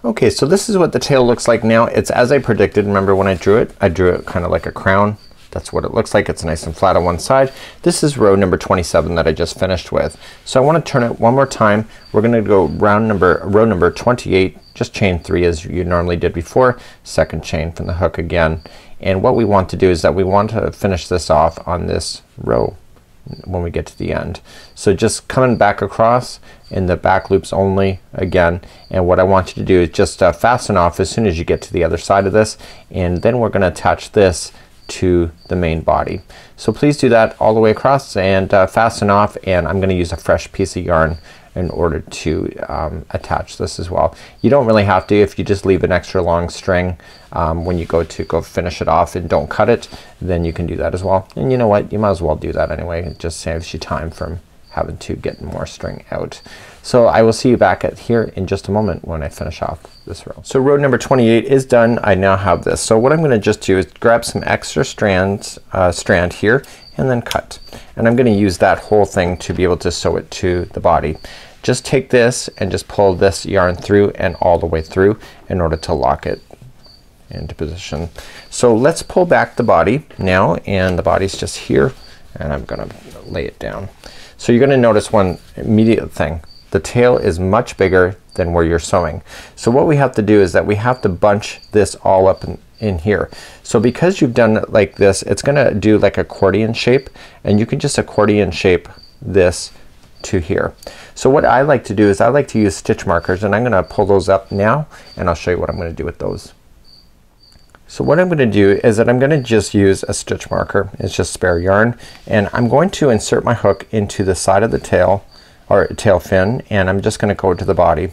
Okay, so this is what the tail looks like now. It's as I predicted. Remember when I drew it, I drew it kinda like a crown. That's what it looks like. It's nice and flat on one side. This is row number twenty-seven that I just finished with. So I wanna turn it one more time. We're gonna go round number, row number twenty-eight, just chain three as you normally did before, second chain from the hook again. And what we want to do is that we want to finish this off on this row when we get to the end. So just coming back across in the back loops only again, and what I want you to do is just uh, fasten off as soon as you get to the other side of this, and then we're gonna attach this to the main body. So please do that all the way across and uh, fasten off, and I'm gonna use a fresh piece of yarn in order to um, attach this as well. You don't really have to. If you just leave an extra long string um, when you go to go finish it off and don't cut it, then you can do that as well. And you know what, you might as well do that anyway. It just saves you time from having to get more string out. So I will see you back at here in just a moment when I finish off this row. So row number twenty-eight is done. I now have this. So what I'm gonna just do is grab some extra strands uh, strand here and then cut, and I'm gonna use that whole thing to be able to sew it to the body. Just take this and just pull this yarn through and all the way through in order to lock it into position. So let's pull back the body now, and the body's just here, and I'm gonna lay it down. So you're gonna notice one immediate thing. The tail is much bigger than where you're sewing. So what we have to do is that we have to bunch this all up in, in here. So because you've done it like this, it's gonna do like accordion shape, and you can just accordion shape this to here. So what I like to do is I like to use stitch markers, and I'm gonna pull those up now and I'll show you what I'm gonna do with those. So what I'm gonna do is that I'm gonna just use a stitch marker. It's just spare yarn, and I'm going to insert my hook into the side of the tail or tail fin, and I'm just gonna go to the body,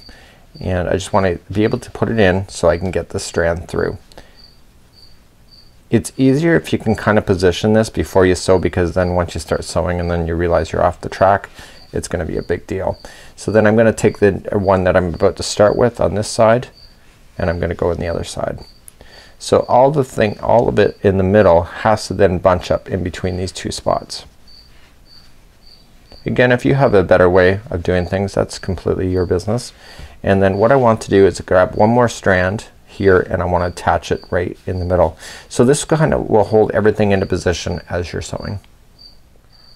and I just want to be able to put it in so I can get the strand through. It's easier if you can kind of position this before you sew, because then once you start sewing and then you realize you're off the track, it's gonna be a big deal. So then I'm gonna take the one that I'm about to start with on this side, and I'm gonna go in the other side. So all the thing, all of it in the middle has to then bunch up in between these two spots. Again, if you have a better way of doing things, that's completely your business. And then what I want to do is grab one more strand here, and I want to attach it right in the middle. So this kind of will hold everything into position as you're sewing.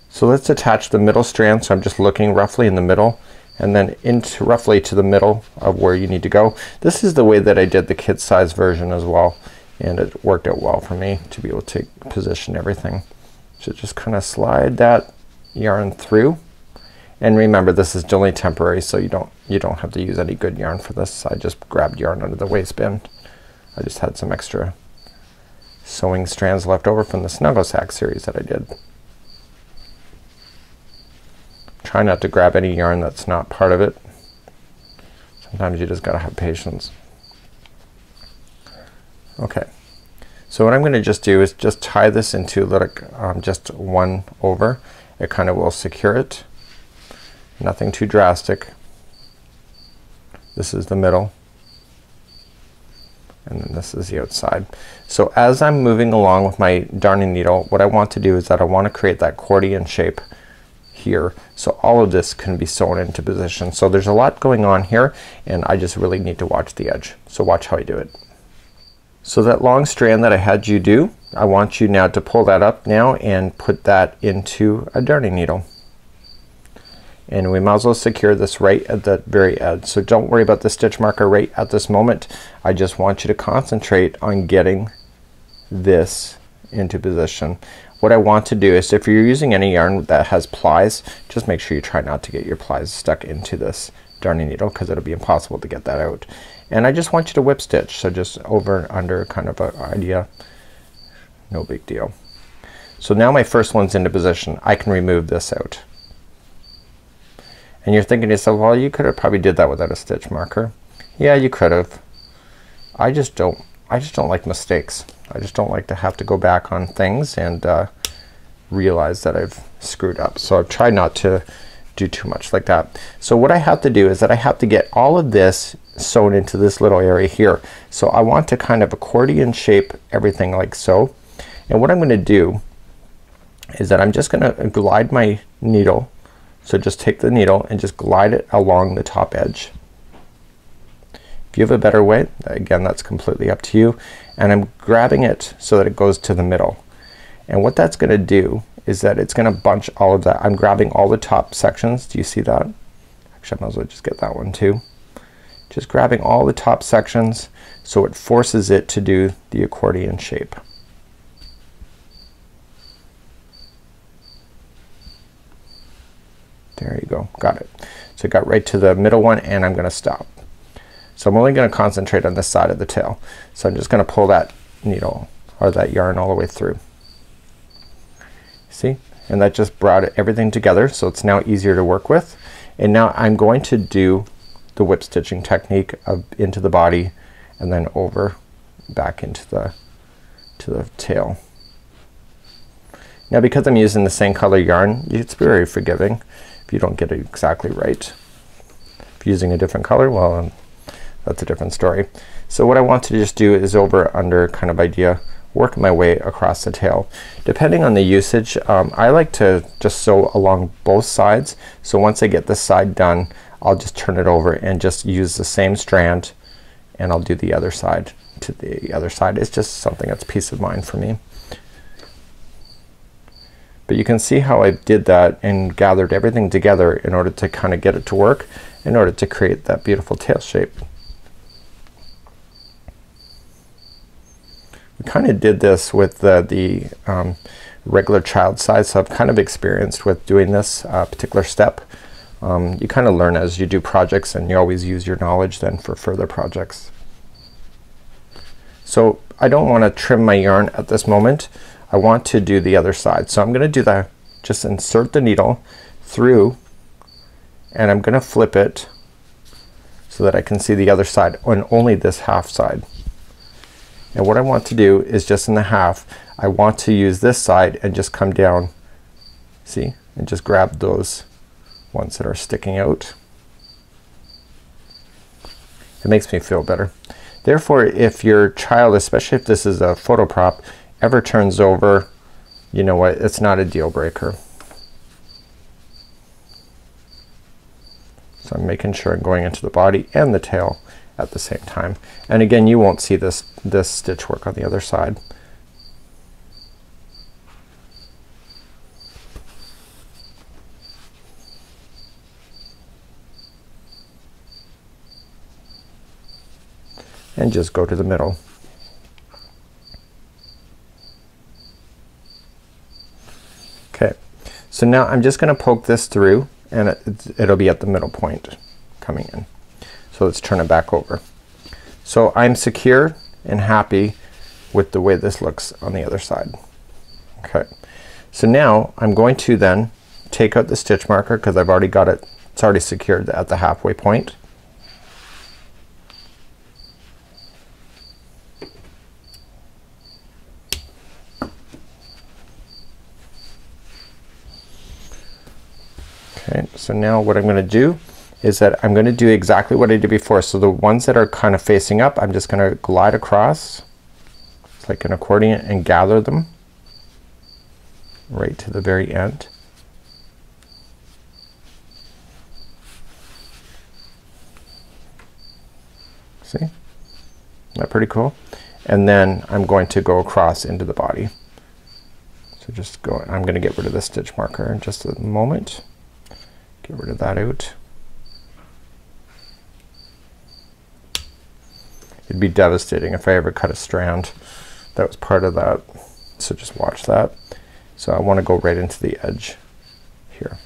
So let's attach the middle strand. So I'm just looking roughly in the middle, and then into roughly to the middle of where you need to go. This is the way that I did the kid size version as well, and it worked out well for me to be able to position everything. So just kind of slide that yarn through, and remember this is only temporary, so you don't you don't have to use any good yarn for this. I just grabbed yarn under the waistband. I just had some extra sewing strands left over from the Snuggle Sack series that I did. Try not to grab any yarn that's not part of it. Sometimes you just gotta have patience. Okay, so what I'm gonna just do is just tie this into like um, just one over. It kind of will secure it. Nothing too drastic. This is the middle, and then this is the outside. So as I'm moving along with my darning needle, what I want to do is that I want to create that accordion shape here, so all of this can be sewn into position. So there's a lot going on here, and I just really need to watch the edge. So watch how I do it. So that long strand that I had you do, I want you now to pull that up now and put that into a darning needle. And we might as well secure this right at the very edge. So don't worry about the stitch marker right at this moment. I just want you to concentrate on getting this into position. What I want to do is if you're using any yarn that has plies, just make sure you try not to get your plies stuck into this darning needle, because it'll be impossible to get that out. And I just want you to whip stitch. So just over and under kind of an idea. No big deal. So now my first one's into position. I can remove this out. And you're thinking to yourself, well, you could have probably did that without a stitch marker. Yeah, you could have. I just don't I just don't like mistakes. I just don't like to have to go back on things and uh, realize that I've screwed up. So I've tried not to do too much like that. So what I have to do is that I have to get all of this sewn into this little area here. So I want to kind of accordion shape everything like so. And what I'm gonna do is that I'm just gonna glide my needle. So just take the needle and just glide it along the top edge. If you have a better way, again, that's completely up to you. And I'm grabbing it so that it goes to the middle. And what that's gonna do is that it's gonna bunch all of that. I'm grabbing all the top sections. Do you see that? Actually, I might as well just get that one too. Just grabbing all the top sections so it forces it to do the accordion shape. There you go. Got it. So it got right to the middle one, and I'm gonna stop. So I'm only gonna concentrate on this side of the tail. So I'm just gonna pull that needle or that yarn all the way through. See? And that just brought everything together, so it's now easier to work with. And now I'm going to do the whip stitching technique of into the body and then over back into the to the tail. Now because I'm using the same color yarn, it's very forgiving if you don't get it exactly right. If you're using a different color, well, that's a different story. So what I want to just do is over under kind of idea, work my way across the tail. Depending on the usage, um, I like to just sew along both sides. So once I get this side done, I'll just turn it over and just use the same strand, and I'll do the other side to the other side. It's just something that's peace of mind for me. But you can see how I did that and gathered everything together in order to kind of get it to work, in order to create that beautiful tail shape. kind of did this with the, the um, regular child size, so I've kind of experienced with doing this uh, particular step. Um, you kind of learn as you do projects, and you always use your knowledge then for further projects. So I don't want to trim my yarn at this moment. I want to do the other side. So I'm gonna do that, just insert the needle through, and I'm gonna flip it so that I can see the other side on only this half side. And what I want to do is just in the half, I want to use this side and just come down, see, and just grab those ones that are sticking out. It makes me feel better. Therefore, if your child, especially if this is a photo prop, ever turns over, you know what, it's not a deal breaker. So I'm making sure I'm going into the body and the tail at the same time. And again, you won't see this this stitch work on the other side. And just go to the middle. Okay, so now I'm just gonna poke this through, and it, it'll be at the middle point coming in. So let's turn it back over. So I'm secure and happy with the way this looks on the other side. Okay, so now I'm going to then take out the stitch marker, because I've already got it, it's already secured at the halfway point. Okay, so now what I'm gonna do is that I'm gonna do exactly what I did before. So the ones that are kind of facing up, I'm just gonna glide across, it's like an accordion, and gather them right to the very end. See? Isn't that pretty cool? And then I'm going to go across into the body. So just go, I'm gonna get rid of the stitch marker in just a moment. Get rid of that out. It'd be devastating if I ever cut a strand. That was part of that. So just watch that. So I want to go right into the edge here.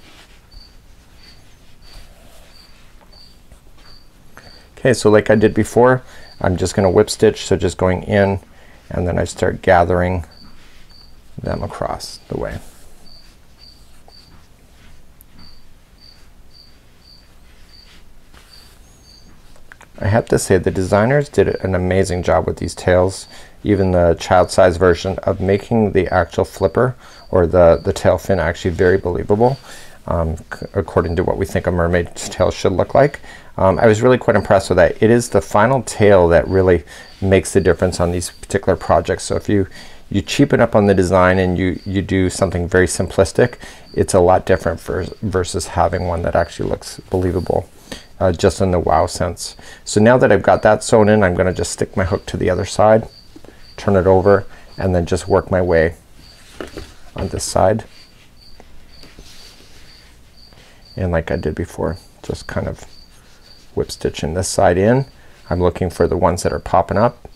Okay, so like I did before, I'm just gonna whip stitch. So just going in, and then I start gathering them across the way. I have to say the designers did an amazing job with these tails, even the child size version, of making the actual flipper or the, the tail fin actually very believable, um, according to what we think a mermaid's tail should look like. Um, I was really quite impressed with that. It is the final tail that really makes the difference on these particular projects. So if you you cheapen up on the design and you you do something very simplistic, it's a lot different for, versus having one that actually looks believable. Uh, just in the wow sense. So now that I've got that sewn in, I'm gonna just stick my hook to the other side, turn it over, and then just work my way on this side. And like I did before, just kind of whip stitching this side in. I'm looking for the ones that are popping up,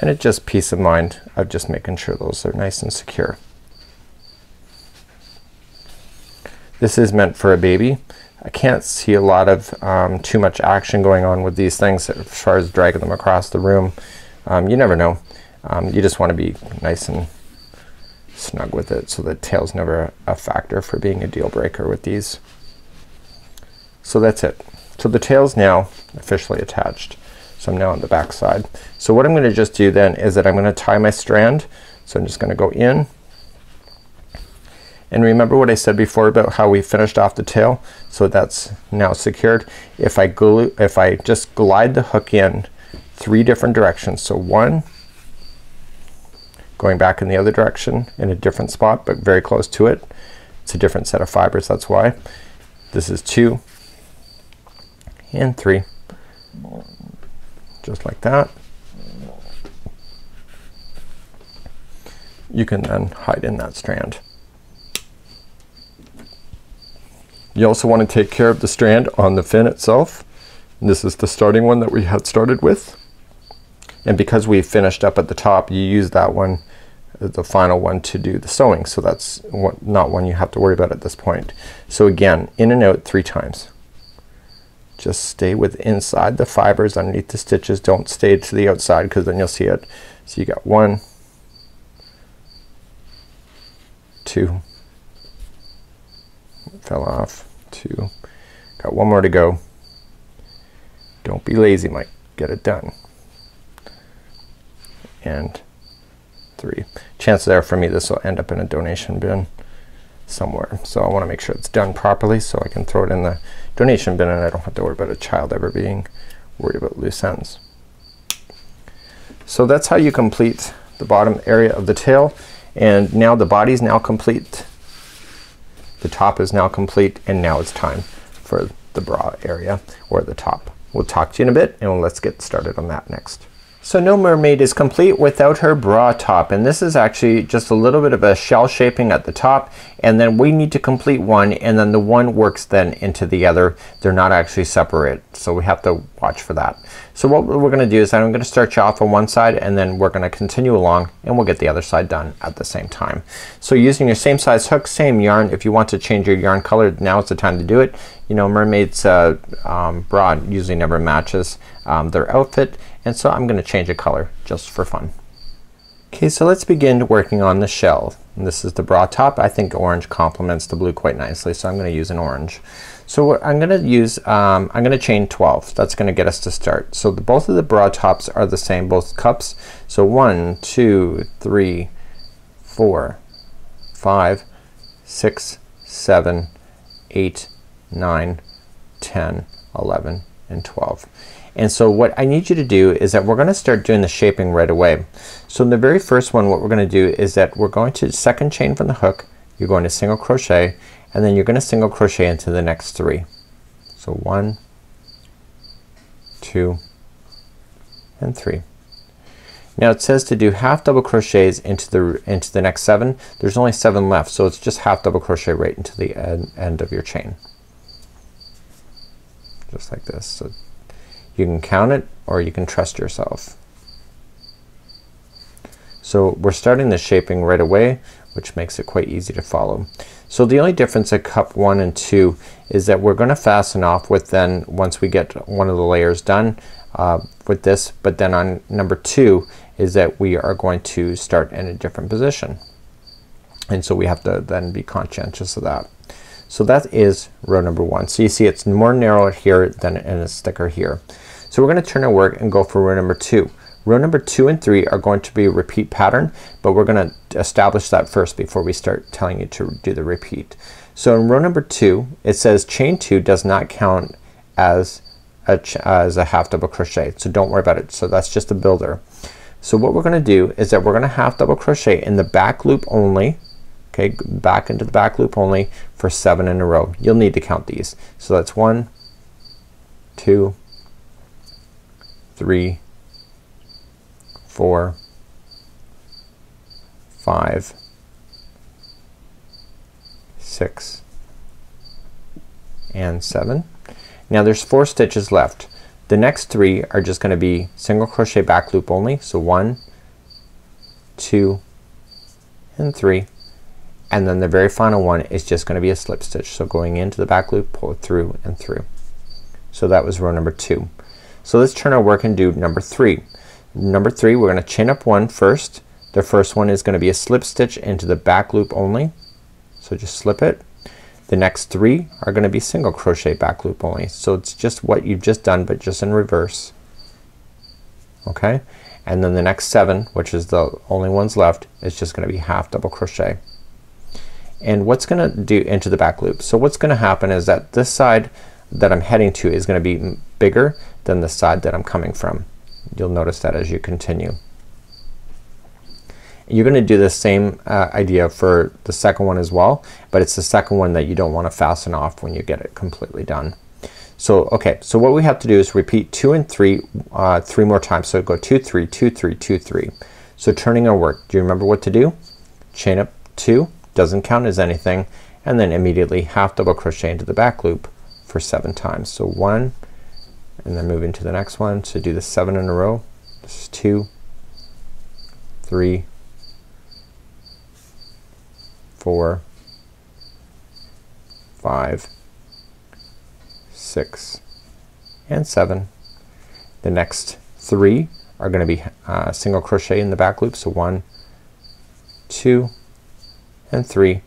and it's just peace of mind of just making sure those are nice and secure. This is meant for a baby. I can't see a lot of um, too much action going on with these things as far as dragging them across the room. Um, you never know. Um, you just want to be nice and snug with it, so the tail's never a factor for being a deal breaker with these. So that's it. So the tail's now officially attached. So I'm now on the back side. So what I'm gonna just do then is that I'm gonna tie my strand. So I'm just gonna go in. And remember what I said before about how we finished off the tail? So that's now secured. If I glue, if I just glide the hook in three different directions, so one, going back in the other direction in a different spot but very close to it. It's a different set of fibers, that's why. This is two and three, just like that. You can then hide in that strand. You also want to take care of the strand on the fin itself. And this is the starting one that we had started with. and because we finished up at the top, you use that one, the final one, to do the sewing. So that's what, not one you have to worry about at this point. So again, in and out three times. Just stay with inside the fibers underneath the stitches. Don't stay to the outside because then you'll see it. So you got one, two, fell off, two, got one more to go. Don't be lazy, Mike, get it done. And three. Chances are for me this will end up in a donation bin somewhere, so I want to make sure it's done properly so I can throw it in the donation bin and I don't have to worry about a child ever being worried about loose ends. So that's how you complete the bottom area of the tail, and now the body is now complete, the top is now complete, and now it's time for the bra area or the top. We'll talk to you in a bit and let's get started on that next. So no mermaid is complete without her bra top, and this is actually just a little bit of a shell shaping at the top, and then we need to complete one, and then the one works then into the other. They're not actually separate, so we have to watch for that. So what we're gonna do is I'm gonna start you off on one side and then we're gonna continue along and we'll get the other side done at the same time. So using your same size hook, same yarn, if you want to change your yarn color, now's the time to do it. You know, mermaid's uh, um, bra usually never matches um, their outfit, and so I'm gonna change a color just for fun. Okay, so let's begin working on the shell. And this is the bra top. I think orange complements the blue quite nicely, so I'm gonna use an orange. So I'm gonna use um, I'm gonna chain twelve. That's gonna get us to start. So the, both of the bra tops are the same, both cups. So one, two, three, four, five, six, seven, eight, nine, ten, eleven, and twelve. And so what I need you to do is that we're gonna start doing the shaping right away. So in the very first one, what we're gonna do is that we're going to second chain from the hook, you're going to single crochet, and then you're gonna single crochet into the next three. So one, two, and three. Now it says to do half double crochets into the into the next seven. There's only seven left, so it's just half double crochet right into the end, end of your chain. Just like this. So you can count it or you can trust yourself. So we're starting the shaping right away, which makes it quite easy to follow. So the only difference at cup one and two is that we're gonna fasten off with then once we get one of the layers done uh, with this, but then on number two is that we are going to start in a different position, and so we have to then be conscientious of that. So that is row number one. So you see it's more narrow here than and it's thicker here. So we're gonna turn our work and go for row number two. Row number two and three are going to be repeat pattern, but we're gonna establish that first before we start telling you to do the repeat. So in row number two it says chain two does not count as a, ch as a half double crochet, so don't worry about it. So that's just a builder. So what we're gonna do is that we're gonna half double crochet in the back loop only. Okay, back into the back loop only for seven in a row. You'll need to count these. So that's one, two, three, four, five, six, and seven. Now there's four stitches left. The next three are just gonna be single crochet back loop only. So one, two, and three. And then the very final one is just gonna be a slip stitch. So going into the back loop, pull it through and through. So that was row number two. So let's turn our work and do number three. Number three, we're gonna chain up one first. The first one is gonna be a slip stitch into the back loop only. So just slip it. The next three are gonna be single crochet back loop only. So it's just what you've just done, but just in reverse. Okay? And then the next seven, which is the only ones left, is just gonna be half double crochet. And what's gonna do into the back loop. So what's gonna happen is that this side that I'm heading to is gonna be bigger than the side that I'm coming from. You'll notice that as you continue. You're gonna do the same uh, idea for the second one as well, but it's the second one that you don't wanna fasten off when you get it completely done. So okay, so what we have to do is repeat two and three uh, three more times. So go two, three, two, three, two, three. So turning our work, do you remember what to do? Chain up two, doesn't count as anything, and then immediately half double crochet into the back loop for seven times. So one, and then move into the next one. So do the seven in a row, That's two, three, four, five, six, and seven. The next three are going to be uh, single crochet in the back loop. So one, two, and three,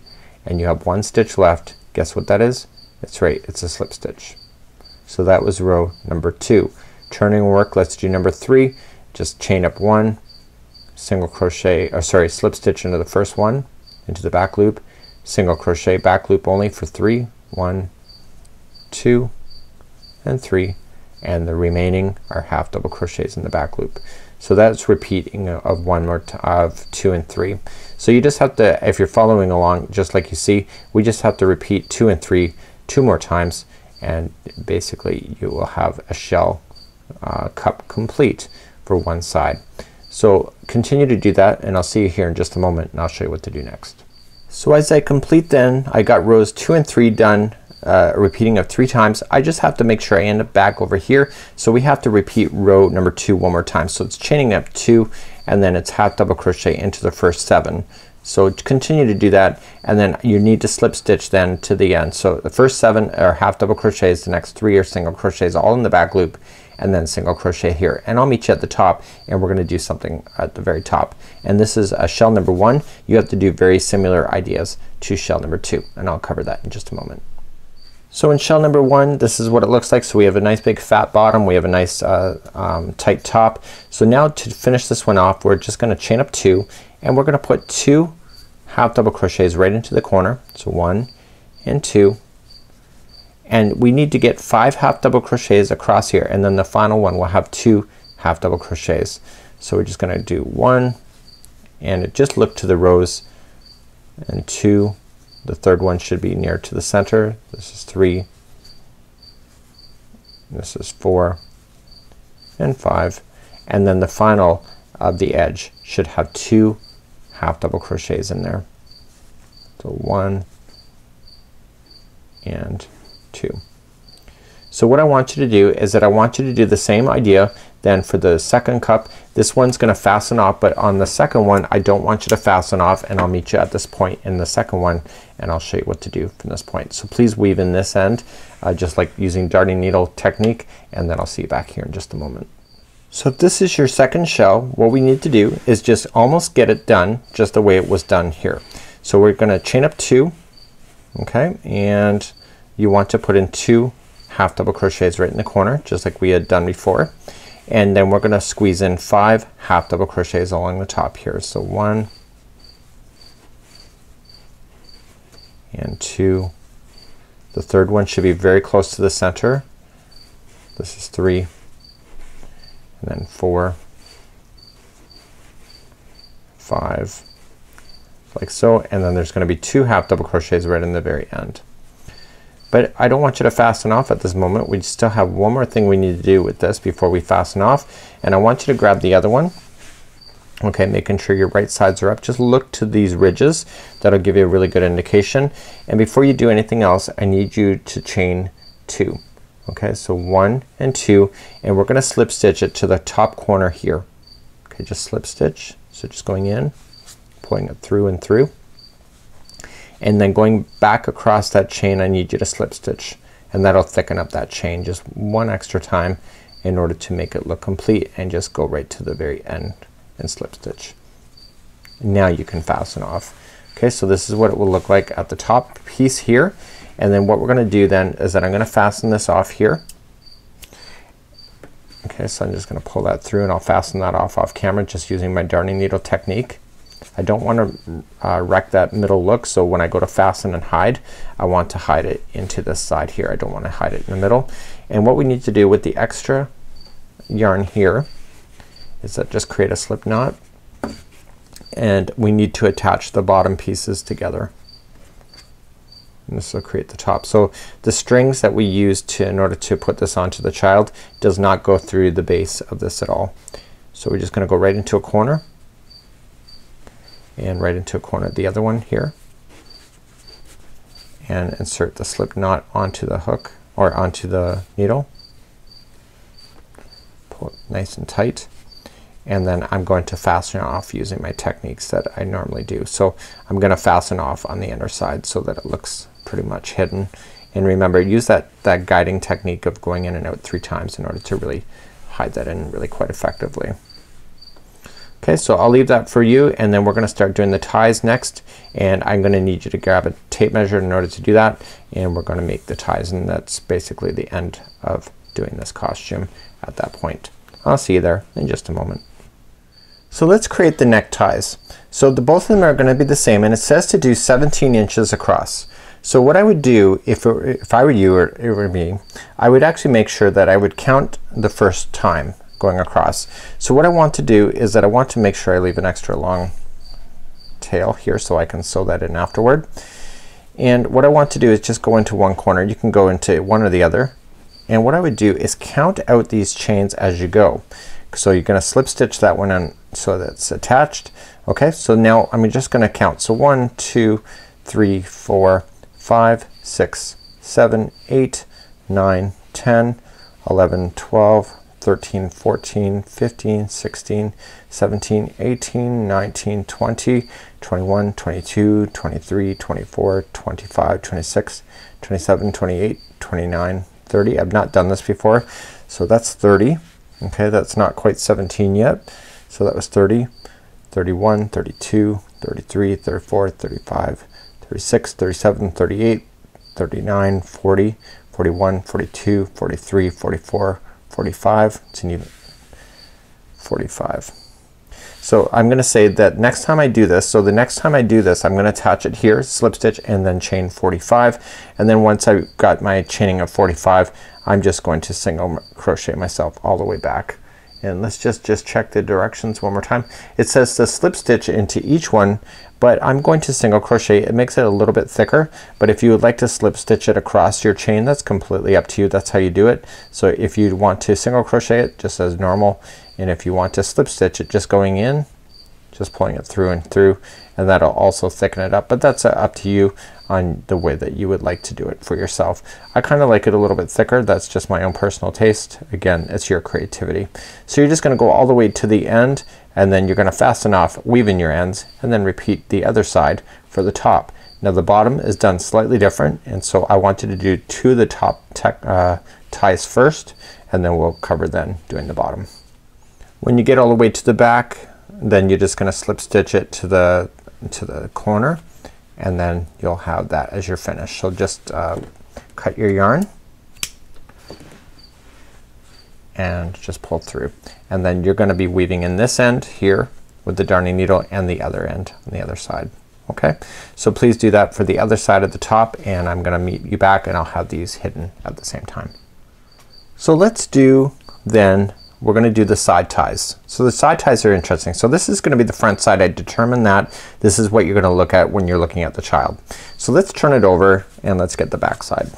and you have one stitch left. Guess what that is? That's right, it's a slip stitch. So that was row number two. Turning work, let's do number three. Just chain up one single crochet, or sorry, slip stitch into the first one, into the back loop, single crochet, back loop only for three, one, two, and three, and the remaining are half double crochets in the back loop. So that's repeating of one more t of two and three. So you just have to, if you're following along just like you see, we just have to repeat two and three two more times, and basically you will have a shell uh, cup complete for one side. So continue to do that, and I'll see you here in just a moment, and I'll show you what to do next. So as I complete then, I got rows two and three done Uh, repeating of three times. I just have to make sure I end up back over here. So we have to repeat row number two one more time. So it's chaining up two, and then it's half double crochet into the first seven. So continue to do that, and then you need to slip stitch then to the end. So the first seven are half double crochets, the next three are single crochets all in the back loop, and then single crochet here. And I'll meet you at the top, and we're gonna do something at the very top. And this is uh, shell number one. You have to do very similar ideas to shell number two, and I'll cover that in just a moment. So in shell number one, this is what it looks like. So we have a nice big fat bottom, we have a nice uh, um, tight top. So now to finish this one off, we're just gonna chain up two, and we're gonna put two half double crochets right into the corner. So one and two, and we need to get five half double crochets across here, and then the final one will have two half double crochets. So we're just gonna do one, and just look to the rows, and two. The third one should be near to the center. This is three, this is four, and five, and then the final of the edge should have two half double crochets in there. So one and two. So what I want you to do is that I want you to do the same idea then for the second cup. This one's gonna fasten off, but on the second one I don't want you to fasten off, and I'll meet you at this point in the second one, and I'll show you what to do from this point. So please weave in this end uh, just like using darting needle technique, and then I'll see you back here in just a moment. So if this is your second shell, what we need to do is just almost get it done just the way it was done here. So we're gonna chain up two, okay, and you want to put in two half double crochets right in the corner just like we had done before, and then we're gonna squeeze in five half double crochets along the top here. So one and two, the third one should be very close to the center. This is three, and then four, five, like so, and then there's gonna be two half double crochets right in the very end. But I don't want you to fasten off at this moment. We still have one more thing we need to do with this before we fasten off, and I want you to grab the other one, okay, making sure your right sides are up. Just look to these ridges, that'll give you a really good indication. And before you do anything else, I need you to chain two, okay? So one and two, and we're gonna slip stitch it to the top corner here, okay? Just slip stitch, so just going in, pulling it through and through, and then going back across that chain. I need you to slip stitch, and that'll thicken up that chain just one extra time in order to make it look complete, and just go right to the very end and slip stitch. Now you can fasten off. Okay, so this is what it will look like at the top piece here, and then what we're gonna do then is that I'm gonna fasten this off here. Okay, so I'm just gonna pull that through, and I'll fasten that off off camera just using my darning needle technique. I don't want to uh, wreck that middle look, so when I go to fasten and hide, I want to hide it into this side here. I don't want to hide it in the middle. And what we need to do with the extra yarn here is that just create a slip knot, and we need to attach the bottom pieces together, and this will create the top. So the strings that we use to in order to put this onto the child does not go through the base of this at all. So we're just gonna go right into a corner, and right into a corner of the other one here, and insert the slip knot onto the hook or onto the needle, pull it nice and tight, and then I'm going to fasten off using my techniques that I normally do. So I'm gonna fasten off on the inner side so that it looks pretty much hidden. And remember, use that that guiding technique of going in and out three times in order to really hide that in really quite effectively. Okay, so I'll leave that for you, and then we're gonna start doing the ties next, and I'm gonna need you to grab a tape measure in order to do that, and we're gonna make the ties, and that's basically the end of doing this costume at that point. I'll see you there in just a moment. So let's create the neckties. So the both of them are gonna be the same, and it says to do seventeen inches across. So what I would do if, it, if I were you or it were me, I would actually make sure that I would count the first time going across. So what I want to do is that I want to make sure I leave an extra long tail here so I can sew that in afterward. And what I want to do is just go into one corner. You can go into one or the other. And what I would do is count out these chains as you go. So you're gonna slip stitch that one in so that's attached. Okay, so now I'm just gonna count. So one, two, three, four, five, six, seven, eight, nine, ten, eleven, twelve, thirteen, fourteen, fifteen, sixteen, seventeen, eighteen, nineteen, twenty, twenty-one, twenty-two, twenty-three, twenty-four, twenty-five, twenty-six, twenty-seven, twenty-eight, twenty-nine, thirty. I've not done this before, so that's thirty. Okay, that's not quite seventeen yet. So that was thirty, thirty-one, thirty-two, thirty-three, thirty-four, thirty-five, thirty-six, thirty-seven, thirty-eight, thirty-nine, forty, forty-one, forty-two, forty-three, forty-four, forty-five. It's an even forty-five. So I'm gonna say that next time I do this, so the next time I do this, I'm gonna attach it here, slip stitch, and then chain forty-five, and then once I've got my chaining of forty-five, I'm just going to single crochet myself all the way back. And let's just just check the directions one more time. It says to slip stitch into each one, but I'm going to single crochet. It makes it a little bit thicker, but if you would like to slip stitch it across your chain, that's completely up to you. That's how you do it. So if you want to single crochet it just as normal, and if you want to slip stitch it just going in, just pulling it through and through, and that'll also thicken it up, but that's uh, up to you on the way that you would like to do it for yourself. I kinda like it a little bit thicker. That's just my own personal taste. Again, it's your creativity. So you're just gonna go all the way to the end, and then you're gonna fasten off, weave in your ends, and then repeat the other side for the top. Now the bottom is done slightly different, and so I want you to do two of the top uh, ties first, and then we'll cover then doing the bottom. When you get all the way to the back, then you're just gonna slip stitch it to the to the corner, and then you'll have that as your finish. So just uh, cut your yarn and just pull through, and then you're gonna be weaving in this end here with the darning needle and the other end on the other side. Okay, so please do that for the other side of the top, and I'm gonna meet you back, and I'll have these hidden at the same time. So let's do then we're gonna do the side ties. So the side ties are interesting. So this is gonna be the front side. I determined that. This is what you're gonna look at when you're looking at the child. So let's turn it over and let's get the back side.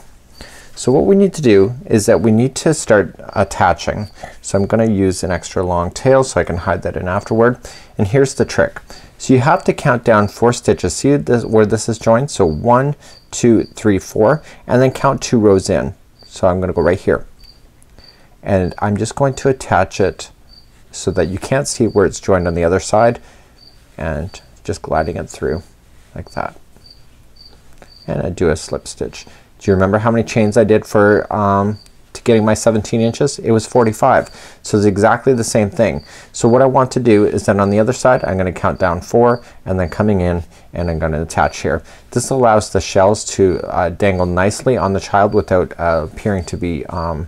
So what we need to do is that we need to start attaching. So I'm gonna use an extra long tail so I can hide that in afterward. And here's the trick. So you have to count down four stitches. See this, where this is joined? So one, two, three, four, and then count two rows in. So I'm gonna go right here, and I'm just going to attach it so that you can't see where it's joined on the other side, and just gliding it through like that. And I do a slip stitch. Do you remember how many chains I did for um, to getting my seventeen inches? It was forty-five. So it's exactly the same thing. So what I want to do is then on the other side I'm gonna count down four, and then coming in, and I'm gonna attach here. This allows the shells to uh, dangle nicely on the child without uh, appearing to be um,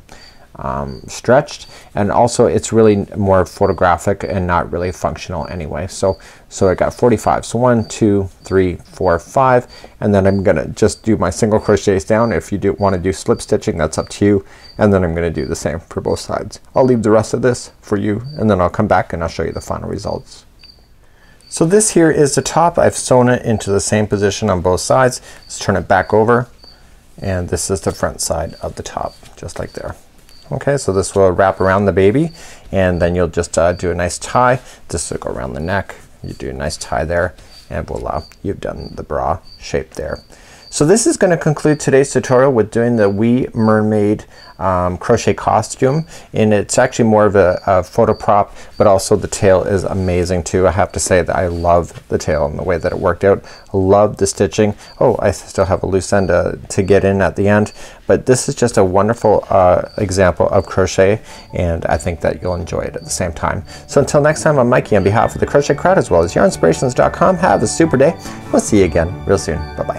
Um, stretched, and also it's really more photographic and not really functional anyway. So so I got forty-five. So one, two, three, four, five, and then I'm gonna just do my single crochets down. If you do want to do slip stitching, that's up to you, and then I'm gonna do the same for both sides. I'll leave the rest of this for you, and then I'll come back and I'll show you the final results. So this here is the top. I've sewn it into the same position on both sides. Let's turn it back over, and this is the front side of the top, just like there. Okay, so this will wrap around the baby, and then you'll just uh, do a nice tie. This will go around the neck. You do a nice tie there, and voila, you've done the bra shape there. So this is going to conclude today's tutorial with doing the Wee Mermaid um, crochet costume, and it's actually more of a, a photo prop, but also the tail is amazing too. I have to say that I love the tail and the way that it worked out. Love the stitching. Oh, I still have a loose end uh, to get in at the end, but this is just a wonderful uh, example of crochet, and I think that you'll enjoy it at the same time. So until next time, I'm Mikey on behalf of The Crochet Crowd as well as yarn inspirations dot com. Have a super day. We'll see you again real soon. Bye bye.